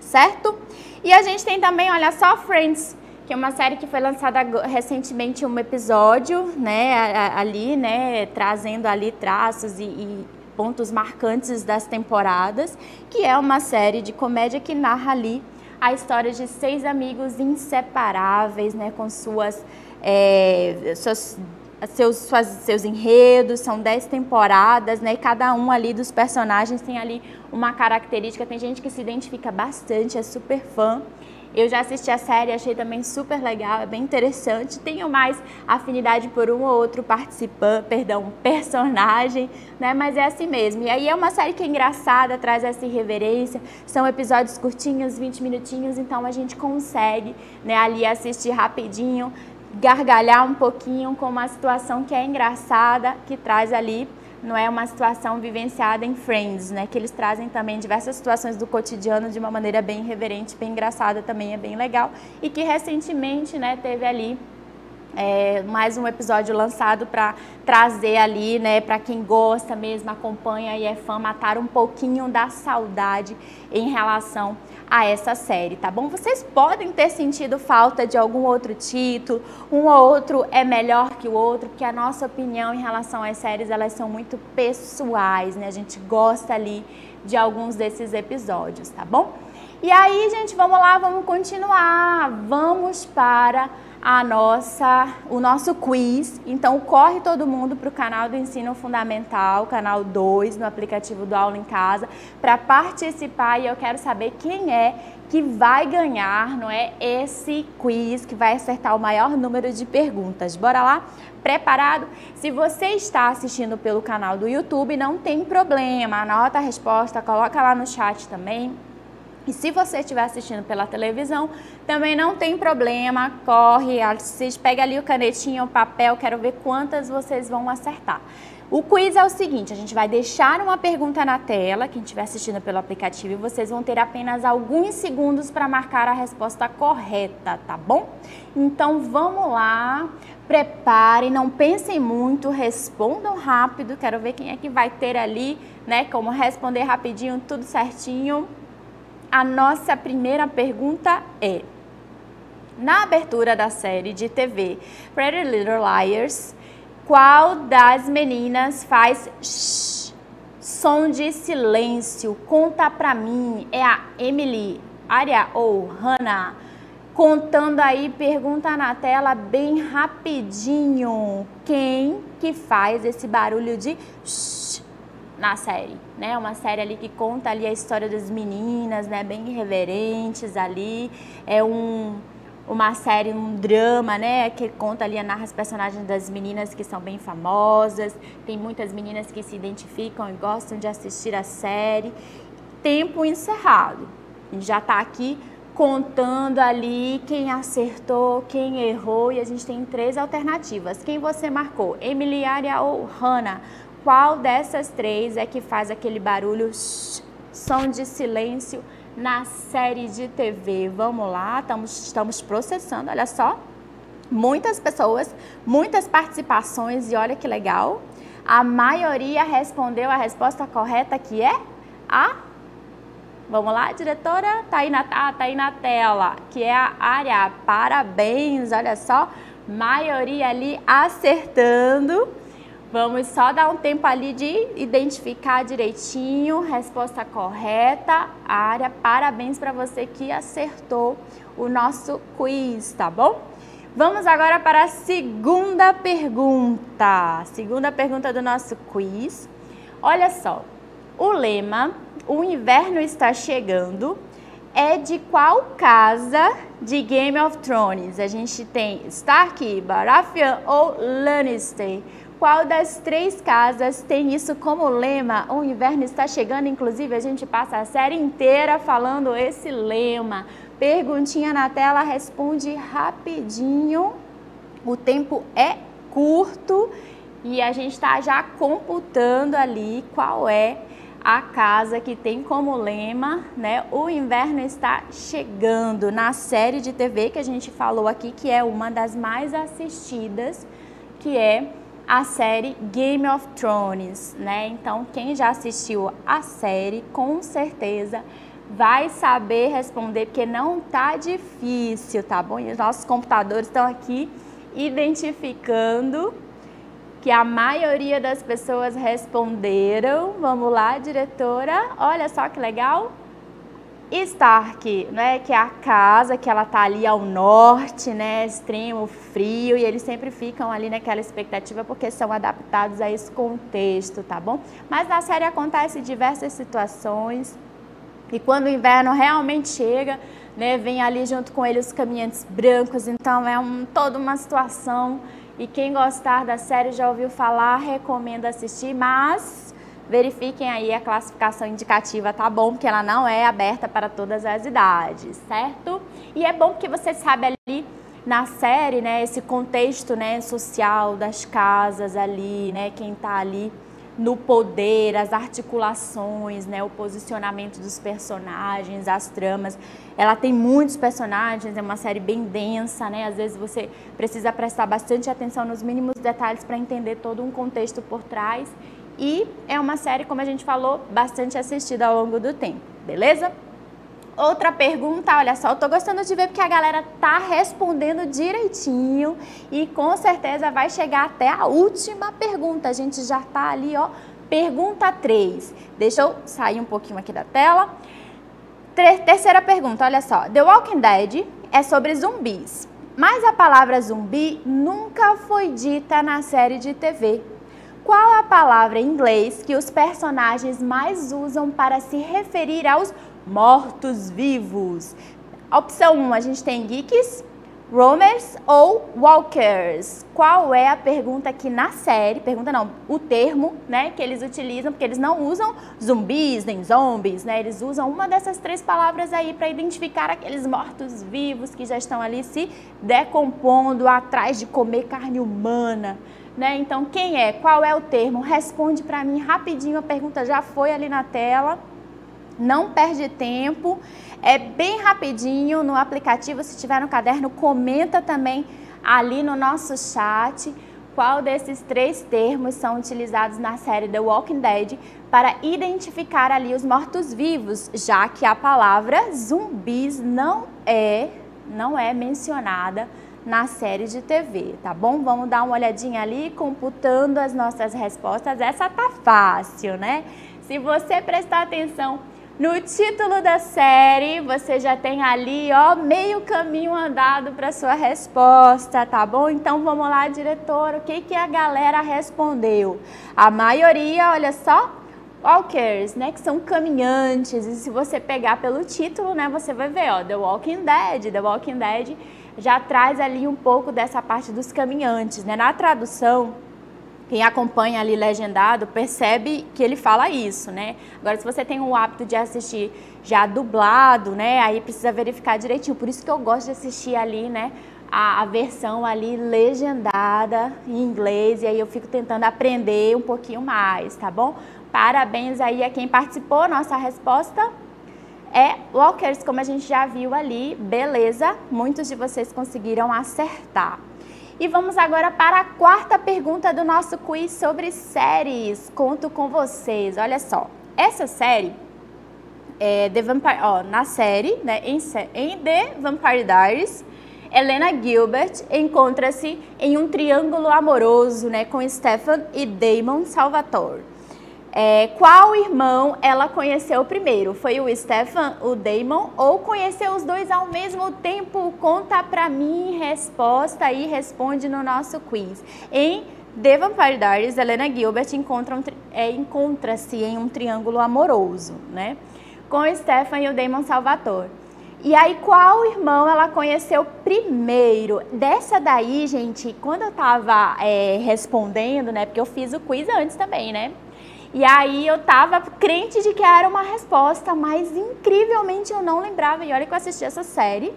certo? E a gente tem também, olha só, Friends, que é uma série que foi lançada recentemente, um episódio, né, ali, né, trazendo ali traços e pontos marcantes das temporadas, que é uma série de comédia que narra ali a história de 6 amigos inseparáveis, né, com seus enredos. São 10 temporadas, né, e cada um ali dos personagens tem ali uma característica. Tem gente que se identifica bastante, é super fã. Eu já assisti a série, achei também super legal, é bem interessante. Tenho mais afinidade por um ou outro personagem, né? Mas é assim mesmo. E aí é uma série que é engraçada, traz essa irreverência. São episódios curtinhos, 20 minutinhos, então a gente consegue, né, ali assistir rapidinho, gargalhar um pouquinho com uma situação que é engraçada, que traz ali, não é, uma situação vivenciada em Friends, né? Que eles trazem também diversas situações do cotidiano de uma maneira bem irreverente, bem engraçada também, é bem legal. E que recentemente, né, teve ali mais um episódio lançado para trazer ali, né, para quem gosta mesmo, acompanha e é fã, matar um pouquinho da saudade em relação a essa série, tá bom? Vocês podem ter sentido falta de algum outro título, um ou outro é melhor que o outro, porque a nossa opinião em relação às séries, elas são muito pessoais, né? A gente gosta ali de alguns desses episódios, tá bom? E aí, gente, vamos lá, vamos continuar, vamos para o nosso quiz. Então corre todo mundo para o canal do Ensino Fundamental, canal 2, no aplicativo do Aula em Casa, para participar, e eu quero saber quem é que vai ganhar, não é, esse quiz, que vai acertar o maior número de perguntas. Bora lá? Preparado? Se você está assistindo pelo canal do YouTube, não tem problema, anota a resposta, coloca lá no chat também. E se você estiver assistindo pela televisão, também não tem problema, corre, assiste, pega ali o canetinho, o papel, quero ver quantas vocês vão acertar. O quiz é o seguinte, a gente vai deixar uma pergunta na tela, quem estiver assistindo pelo aplicativo, e vocês vão ter apenas alguns segundos para marcar a resposta correta, tá bom? Então vamos lá, preparem, não pensem muito, respondam rápido, quero ver quem é que vai ter ali, né, como responder rapidinho, tudo certinho. A nossa primeira pergunta é: na abertura da série de TV Pretty Little Liars, qual das meninas faz shh, som de silêncio? Conta pra mim. É a Emily, Arya ou Hannah? Contando aí, pergunta na tela bem rapidinho. Quem que faz esse barulho de shh na série, né? Uma série ali que conta ali a história das meninas, né? Bem irreverentes ali, é uma série, um drama, né? Que conta ali, narra as personagens das meninas que são bem famosas, tem muitas meninas que se identificam e gostam de assistir a série. Tempo encerrado, a gente já tá aqui contando ali quem acertou, quem errou, e a gente tem 3 alternativas. Quem você marcou? Emily, Arya ou Hannah? Qual dessas 3 é que faz aquele barulho shh, som de silêncio na série de TV? Vamos lá, estamos processando, olha só. Muitas pessoas, muitas participações, e olha que legal. A maioria respondeu a resposta correta, que é a... Vamos lá, diretora? Tá aí na tela, que é a Arya. Parabéns, olha só. Maioria ali acertando. Vamos só dar um tempo ali de identificar direitinho, resposta correta, área. Parabéns para você que acertou o nosso quiz, tá bom? Vamos agora para a segunda pergunta. Segunda pergunta do nosso quiz. Olha só, o lema, o inverno está chegando, é de qual casa de Game of Thrones? A gente tem Stark, Baratheon ou Lannister. Qual das três casas tem isso como lema? O inverno está chegando, inclusive a gente passa a série inteira falando esse lema. Perguntinha na tela, responde rapidinho. O tempo é curto e a gente está já computando ali qual é a casa que tem como lema, né? O inverno está chegando, na série de TV que a gente falou aqui, que é uma das mais assistidas, que é a série Game of Thrones, né? Então, quem já assistiu a série, com certeza vai saber responder, porque não tá difícil, tá bom? E os nossos computadores estão aqui identificando que a maioria das pessoas responderam. Vamos lá, diretora. Olha só que legal. Stark, né, que é a casa que ela tá ali ao norte, né, extremo frio, e eles sempre ficam ali naquela expectativa porque são adaptados a esse contexto, tá bom? Mas na série acontece diversas situações e quando o inverno realmente chega, né, vem ali junto com ele os caminhantes brancos, então é toda uma situação, e quem gostar da série, já ouviu falar, recomendo assistir, mas verifiquem aí a classificação indicativa, tá bom? Porque ela não é aberta para todas as idades, certo? E é bom que você sabe ali na série, né, esse contexto, né, social das casas ali, né, quem tá ali no poder, as articulações, né, o posicionamento dos personagens, as tramas. Ela tem muitos personagens, é uma série bem densa, né? Às vezes você precisa prestar bastante atenção nos mínimos detalhes para entender todo um contexto por trás. E é uma série, como a gente falou, bastante assistida ao longo do tempo, beleza? Outra pergunta, olha só, eu tô gostando de ver porque a galera tá respondendo direitinho e com certeza vai chegar até a última pergunta. A gente já tá ali, ó, pergunta 3. Deixa eu sair um pouquinho aqui da tela. Terceira pergunta, olha só. The Walking Dead é sobre zumbis, mas a palavra zumbi nunca foi dita na série de TV. Qual a palavra em inglês que os personagens mais usam para se referir aos mortos-vivos? Opção 1, a gente tem geeks, roamers ou walkers. Qual é a pergunta que na série, pergunta não, o termo, né, que eles utilizam, porque eles não usam zumbis nem zombies, né? Eles usam uma dessas três palavras aí para identificar aqueles mortos-vivos que já estão ali se decompondo atrás de comer carne humana. Né? Então, quem é? Qual é o termo? Responde para mim rapidinho, a pergunta já foi ali na tela. Não perde tempo, é bem rapidinho no aplicativo, se tiver no caderno, comenta também ali no nosso chat qual desses três termos são utilizados na série The Walking Dead para identificar ali os mortos-vivos, já que a palavra zumbis não é mencionada na série de TV, tá bom? Vamos dar uma olhadinha ali, computando as nossas respostas. Essa tá fácil, né? Se você prestar atenção no título da série, você já tem ali, ó, meio caminho andado para sua resposta, tá bom? Então vamos lá, diretor, o que que a galera respondeu? A maioria, olha só, walkers, né, que são caminhantes. E se você pegar pelo título, né, você vai ver, ó, The Walking Dead já traz ali um pouco dessa parte dos caminhantes, né? Na tradução, quem acompanha ali legendado percebe que ele fala isso, né? Agora, se você tem o hábito de assistir já dublado, né, aí precisa verificar direitinho. Por isso que eu gosto de assistir ali, né, a versão ali legendada em inglês, e aí eu fico tentando aprender um pouquinho mais, tá bom? Parabéns aí a quem participou. Nossa resposta é walkers, como a gente já viu ali, beleza? Muitos de vocês conseguiram acertar. E vamos agora para a quarta pergunta do nosso quiz sobre séries. Conto com vocês, olha só. Essa série, na série, né, em The Vampire Diaries, Elena Gilbert encontra-se em um triângulo amoroso, né, com Stefan e Damon Salvatore. Qual irmão ela conheceu primeiro? Foi o Stefan, o Damon, ou conheceu os dois ao mesmo tempo? Conta pra mim resposta e responde no nosso quiz. Em The Vampire Diaries, Elena Gilbert encontra-se em um triângulo amoroso, né, com Stefan e o Damon Salvatore. E aí, qual irmão ela conheceu primeiro? Dessa daí, gente, quando eu tava respondendo, né, porque eu fiz o quiz antes também, né? E aí eu tava crente de que era uma resposta, mas incrivelmente eu não lembrava. E olha que eu assisti essa série,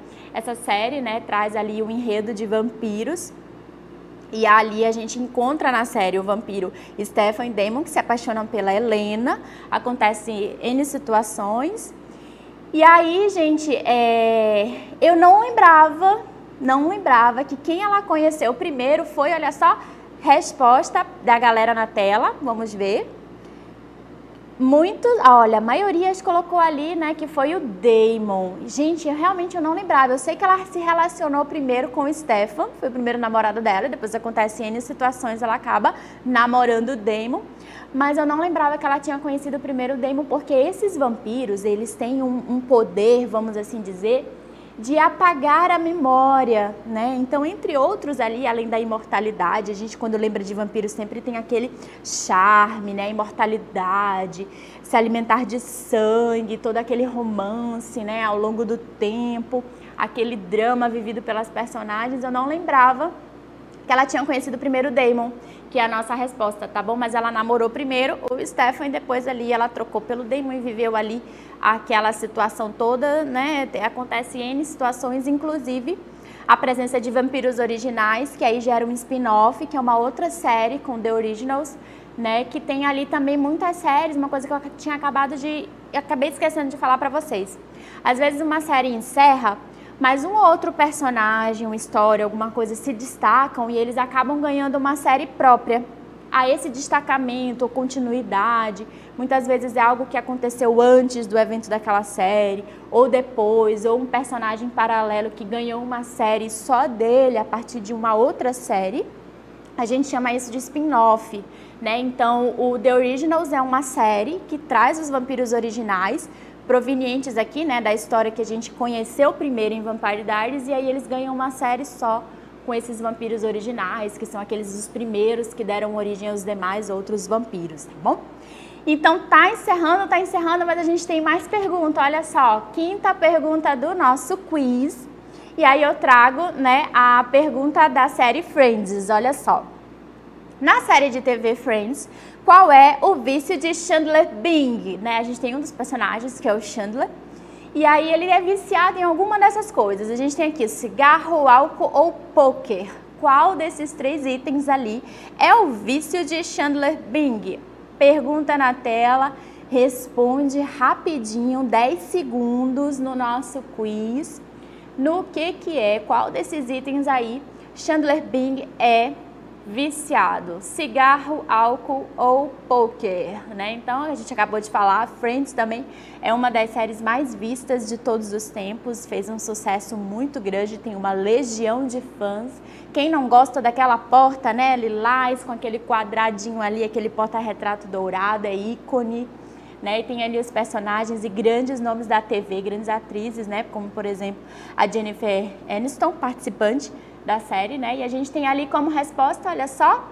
né, traz ali o enredo de vampiros. E ali a gente encontra na série o vampiro Stefan e Damon, que se apaixonam pela Elena. Acontece N situações. E aí, gente, eu não lembrava que quem ela conheceu primeiro foi, olha só, resposta da galera na tela, vamos ver. Muitos, olha, a maioria colocou ali, né, que foi o Damon. Gente, eu realmente não lembrava. Eu sei que ela se relacionou primeiro com o Stefan, foi o primeiro namorado dela, depois acontece N situações, ela acaba namorando o Damon. Mas eu não lembrava que ela tinha conhecido primeiro o Damon, porque esses vampiros, eles têm um poder, vamos assim dizer, de apagar a memória, né? Então, entre outros ali, além da imortalidade, a gente quando lembra de vampiros sempre tem aquele charme, né? Imortalidade, se alimentar de sangue, todo aquele romance, né? Ao longo do tempo, aquele drama vivido pelas personagens. Eu não lembrava que ela tinha conhecido primeiro o Damon, que é a nossa resposta, tá bom? Mas ela namorou primeiro o Stefan e depois ali ela trocou pelo Damon e viveu ali aquela situação toda, né? Acontece N situações, inclusive a presença de vampiros originais, que aí gera um spin-off, que é uma outra série com The Originals, né? Que tem ali também muitas séries, uma coisa que eu tinha acabei esquecendo de falar pra vocês. Às vezes uma série encerra, mas um outro personagem, uma história, alguma coisa se destacam e eles acabam ganhando uma série própria. A esse destacamento ou continuidade, muitas vezes é algo que aconteceu antes do evento daquela série, ou depois, ou um personagem paralelo que ganhou uma série só dele a partir de uma outra série. A gente chama isso de spin-off, né? Então, o The Originals é uma série que traz os vampiros originais, provenientes aqui, né, da história que a gente conheceu primeiro em Vampire Diaries, e aí eles ganham uma série só com esses vampiros originais, que são aqueles os primeiros que deram origem aos demais outros vampiros, tá bom? Então tá encerrando, mas a gente tem mais pergunta, olha só, quinta pergunta do nosso quiz, e aí eu trago, né, a pergunta da série Friends, olha só. Na série de TV Friends, qual é o vício de Chandler Bing? Né? A gente tem um dos personagens que é o Chandler, e aí ele é viciado em alguma dessas coisas. A gente tem aqui cigarro, álcool ou pôquer. Qual desses três itens ali é o vício de Chandler Bing? Pergunta na tela, responde rapidinho, 10 segundos no nosso quiz. No que é, qual desses itens aí Chandler Bing é viciado? Cigarro, álcool ou pôquer, né? Então, a gente acabou de falar, Friends também é uma das séries mais vistas de todos os tempos, fez um sucesso muito grande, tem uma legião de fãs. Quem não gosta daquela porta, né, lilás, com aquele quadradinho ali, aquele porta-retrato dourado, é ícone, né? E tem ali os personagens e grandes nomes da TV, grandes atrizes, né, como, por exemplo, a Jennifer Aniston, participante da série, né? E a gente tem ali como resposta, olha só,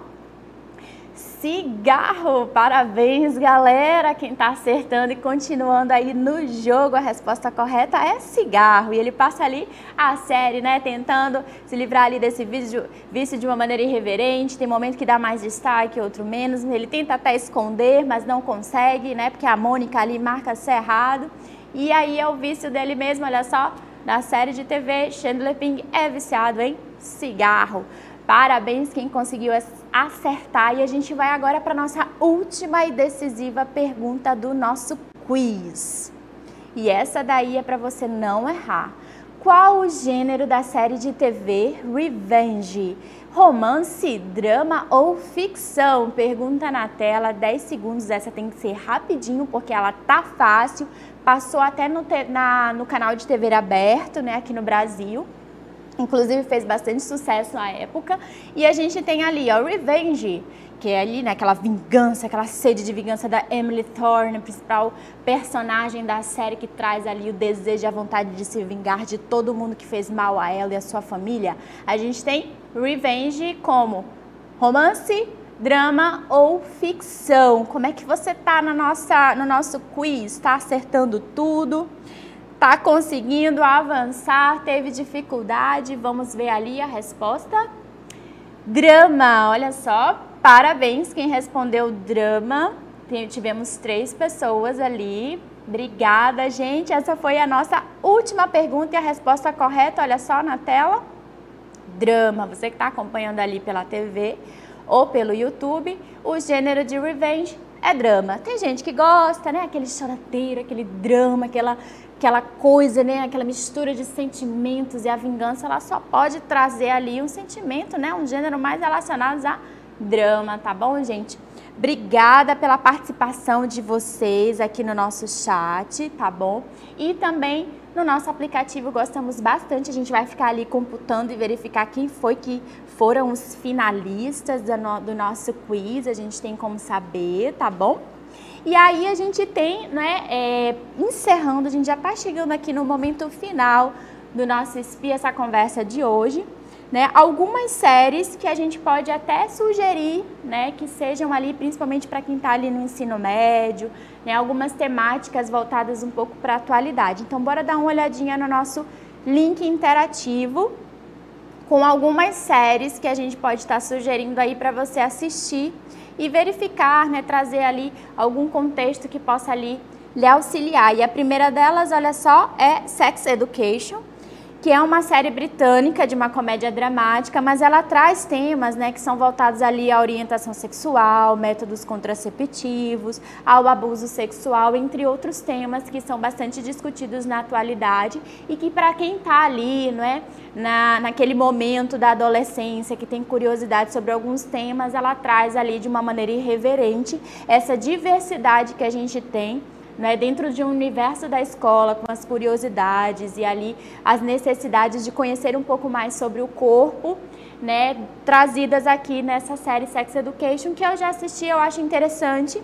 cigarro. Parabéns, galera, quem tá acertando e continuando aí no jogo. A resposta correta é cigarro. E ele passa ali a série, né, tentando se livrar ali desse vício de uma maneira irreverente. Tem momento que dá mais destaque, outro menos. Ele tenta até esconder, mas não consegue, né, porque a Mônica ali marca cerrado. E aí é o vício dele mesmo, olha só. Na série de TV, Chandler Bing é viciado em cigarro. Parabéns quem conseguiu acertar. E a gente vai agora para a nossa última e decisiva pergunta do nosso quiz. E essa daí é para você não errar. Qual o gênero da série de TV Revenge? Romance, drama ou ficção? Pergunta na tela, 10 segundos. Essa tem que ser rapidinho porque ela tá fácil. Passou até no canal de TV aberto, né, aqui no Brasil. Inclusive fez bastante sucesso na época. E a gente tem ali, ó, Revenge, que é ali, né, aquela vingança, aquela sede de vingança da Emily Thorne, a principal personagem da série, que traz ali o desejo e a vontade de se vingar de todo mundo que fez mal a ela e a sua família. A gente tem Revenge como romance, drama ou ficção. Como é que você tá no nosso quiz? Tá acertando tudo? Tá conseguindo avançar? Teve dificuldade? Vamos ver ali a resposta. Drama, olha só. Parabéns quem respondeu drama. Tivemos 3 pessoas ali. Obrigada, gente. Essa foi a nossa última pergunta e a resposta correta, olha só na tela. Drama, você que está acompanhando ali pela TV ou pelo YouTube, o gênero de Revenge é drama. Tem gente que gosta, né? Aquele choradeiro, aquele drama, aquela coisa, né? Aquela mistura de sentimentos, e a vingança, ela só pode trazer ali um sentimento, né? Um gênero mais relacionado a drama, tá bom, gente? Obrigada pela participação de vocês aqui no nosso chat, tá bom? E também no nosso aplicativo gostamos bastante, a gente vai ficar ali computando e verificar quem foi que foram os finalistas do nosso quiz, a gente tem como saber, tá bom? E aí a gente tem, né, encerrando, a gente já tá chegando aqui no momento final do nosso Espia Essa Conversa de hoje. Né, algumas séries que a gente pode até sugerir, né, que sejam ali, principalmente para quem está ali no ensino médio, né, algumas temáticas voltadas um pouco para a atualidade. Então, bora dar uma olhadinha no nosso link interativo com algumas séries que a gente pode estar sugerindo aí para você assistir e verificar, né, trazer ali algum contexto que possa ali lhe auxiliar. E a primeira delas, olha só, é Sex Education, que é uma série britânica de uma comédia dramática, mas ela traz temas, né, que são voltados ali à orientação sexual, métodos contraceptivos, ao abuso sexual, entre outros temas que são bastante discutidos na atualidade e que, para quem está ali, não é, naquele momento da adolescência, que tem curiosidade sobre alguns temas, ela traz ali de uma maneira irreverente essa diversidade que a gente tem, né, dentro de um universo da escola, com as curiosidades e ali as necessidades de conhecer um pouco mais sobre o corpo, né, trazidas aqui nessa série Sex Education, que eu já assisti, eu acho interessante.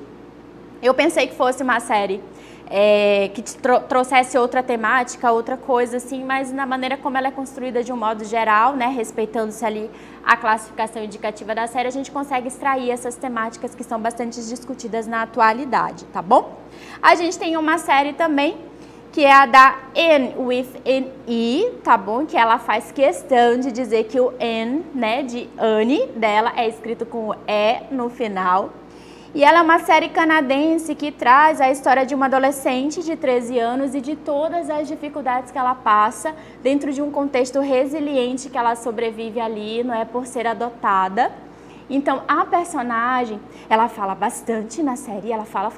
Eu pensei que fosse uma série que trouxesse outra temática, outra coisa assim, mas na maneira como ela é construída de um modo geral, né, respeitando-se ali a classificação indicativa da série, a gente consegue extrair essas temáticas que são bastante discutidas na atualidade, tá bom? A gente tem uma série também, que é a da N with an E, tá bom? Que ela faz questão de dizer que o N, né, de Anne, dela, é escrito com o E no final. E ela é uma série canadense que traz a história de uma adolescente de 13 anos e de todas as dificuldades que ela passa dentro de um contexto resiliente que ela sobrevive ali, não é, por ser adotada. Então, a personagem, ela fala bastante na série, ela fala,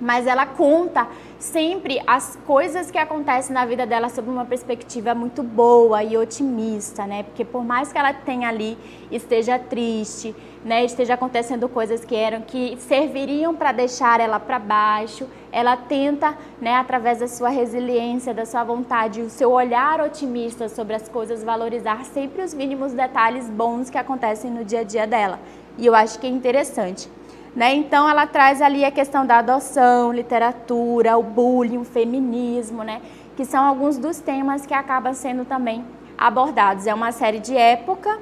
mas ela conta sempre as coisas que acontecem na vida dela sob uma perspectiva muito boa e otimista, né? Porque por mais que ela tenha ali, esteja triste, né, esteja acontecendo coisas que serviriam para deixar ela para baixo, ela tenta, né, através da sua resiliência, da sua vontade, o seu olhar otimista sobre as coisas, valorizar sempre os mínimos detalhes bons que acontecem no dia a dia dela. E eu acho que é interessante. Né? Então, ela traz ali a questão da adoção, literatura, o bullying, o feminismo, né, que são alguns dos temas que acabam sendo também abordados. É uma série de época,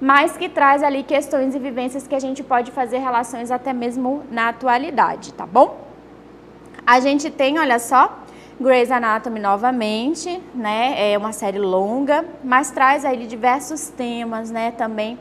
mas que traz ali questões e vivências que a gente pode fazer relações até mesmo na atualidade, tá bom? A gente tem, olha só, Grey's Anatomy novamente, né, é uma série longa, mas traz ali diversos temas, né, também.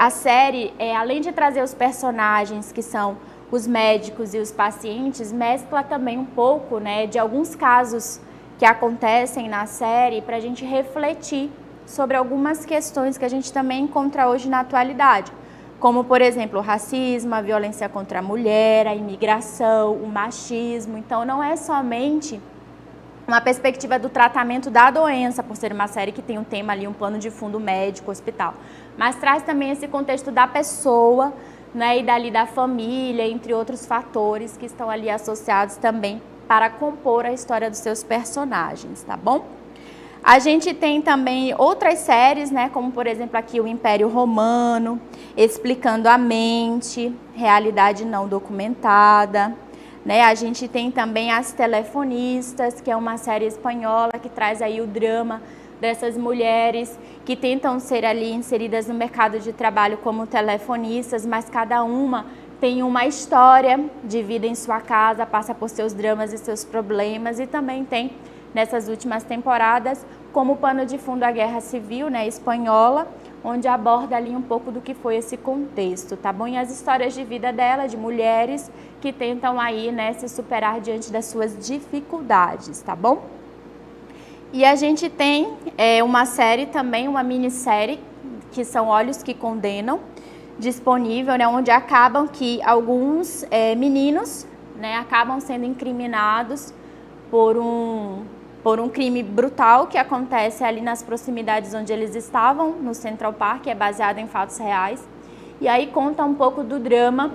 A série, além de trazer os personagens que são os médicos e os pacientes, mescla também um pouco, né, de alguns casos que acontecem na série para a gente refletir sobre algumas questões que a gente também encontra hoje na atualidade, como, por exemplo, o racismo, a violência contra a mulher, a imigração, o machismo. Então, não é somente uma perspectiva do tratamento da doença, por ser uma série que tem um tema ali, um plano de fundo médico, hospital, mas traz também esse contexto da pessoa, né, e dali da família, entre outros fatores que estão ali associados também para compor a história dos seus personagens, tá bom? A gente tem também outras séries, né, como por exemplo aqui o Império Romano, Explicando a Mente, Realidade Não Documentada. Né? A gente tem também As Telefonistas, que é uma série espanhola que traz aí o drama dessas mulheres que tentam ser ali inseridas no mercado de trabalho como telefonistas, mas cada uma tem uma história de vida em sua casa, passa por seus dramas e seus problemas, e também tem nessas últimas temporadas como pano de fundo a Guerra Civil, né, espanhola, onde aborda ali um pouco do que foi esse contexto, tá bom? E as histórias de vida dela, de mulheres que tentam aí, né, se superar diante das suas dificuldades, tá bom? E a gente tem uma série também, uma minissérie, que são Olhos que Condenam, disponível, né, onde acabam que alguns meninos, né, acabam sendo incriminados por um crime brutal que acontece ali nas proximidades onde eles estavam, no Central Park, é baseado em fatos reais. E aí conta um pouco do drama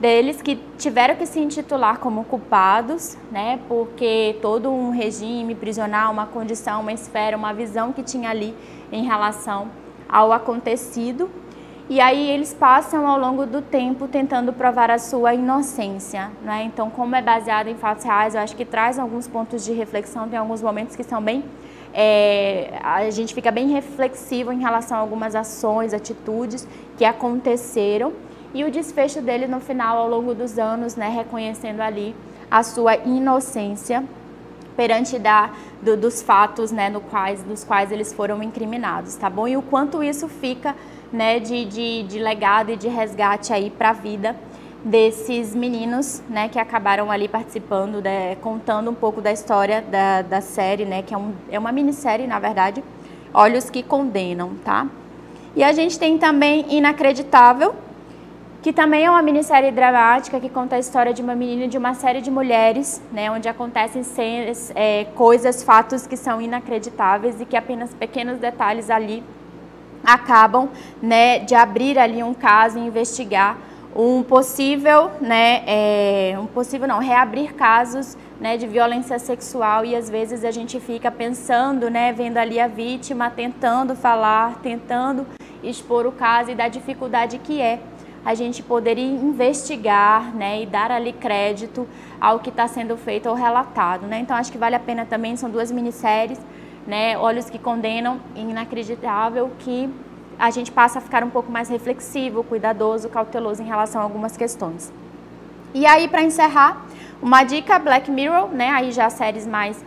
deles, que tiveram que se intitular como culpados, né, porque todo um regime prisional, uma condição, uma esfera, uma visão que tinha ali em relação ao acontecido. E aí eles passam ao longo do tempo tentando provar a sua inocência, né? Então, como é baseado em fatos reais, eu acho que traz alguns pontos de reflexão, tem alguns momentos que são bem... a gente fica bem reflexivo em relação a algumas ações, atitudes que aconteceram, e o desfecho dele no final, ao longo dos anos, né? Reconhecendo ali a sua inocência perante dos fatos, né, dos quais eles foram incriminados, tá bom? E o quanto isso fica, né, de legado e de resgate aí para a vida desses meninos, né, que acabaram ali participando, né, contando um pouco da história da série, né, que é uma minissérie, na verdade, Olhos que Condenam, tá? E a gente tem também Inacreditável, que também é uma minissérie dramática que conta a história de uma menina e de uma série de mulheres, né, onde acontecem cenas, coisas, fatos que são inacreditáveis e que apenas pequenos detalhes ali acabam, né, de abrir ali um caso e investigar um possível, né, reabrir casos, né, de violência sexual, e às vezes a gente fica pensando, né, vendo ali a vítima, tentando falar, tentando expor o caso e da dificuldade que é a gente poderia investigar, né, e dar ali crédito ao que está sendo feito ou relatado, né? Então acho que vale a pena também, são duas minisséries, né, Olhos que Condenam e Inacreditável, que a gente passa a ficar um pouco mais reflexivo, cuidadoso, cauteloso em relação a algumas questões. E aí, para encerrar, uma dica, Black Mirror, né, aí já séries mais...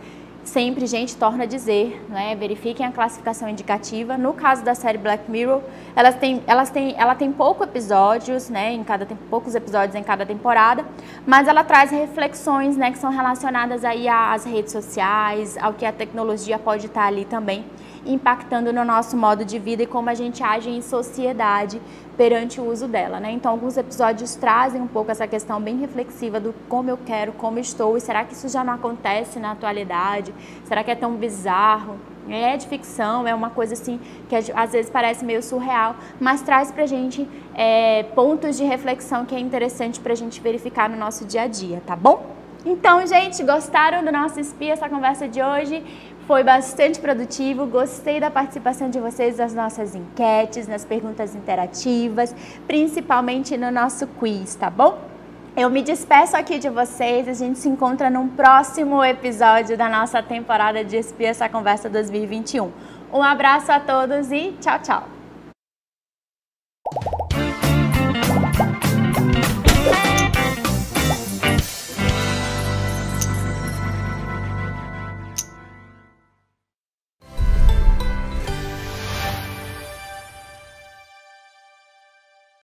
Sempre, gente, torna a dizer, né, verifiquem a classificação indicativa. No caso da série Black Mirror, ela tem poucos episódios em cada temporada, mas ela traz reflexões, né, que são relacionadas aí às redes sociais, ao que a tecnologia pode estar ali também impactando no nosso modo de vida e como a gente age em sociedade perante o uso dela, né? Então, alguns episódios trazem um pouco essa questão bem reflexiva do como eu quero, como estou, e será que isso já não acontece na atualidade? Será que é tão bizarro? É de ficção, é uma coisa assim que às vezes parece meio surreal, mas traz pra gente pontos de reflexão que é interessante pra gente verificar no nosso dia a dia, tá bom? Então, gente, gostaram do nosso Espia Essa Conversa de hoje? Foi bastante produtivo, gostei da participação de vocês nas nossas enquetes, nas perguntas interativas, principalmente no nosso quiz, tá bom? Eu me despeço aqui de vocês, a gente se encontra num próximo episódio da nossa temporada de Espia Essa Conversa 2021. Um abraço a todos e tchau, tchau!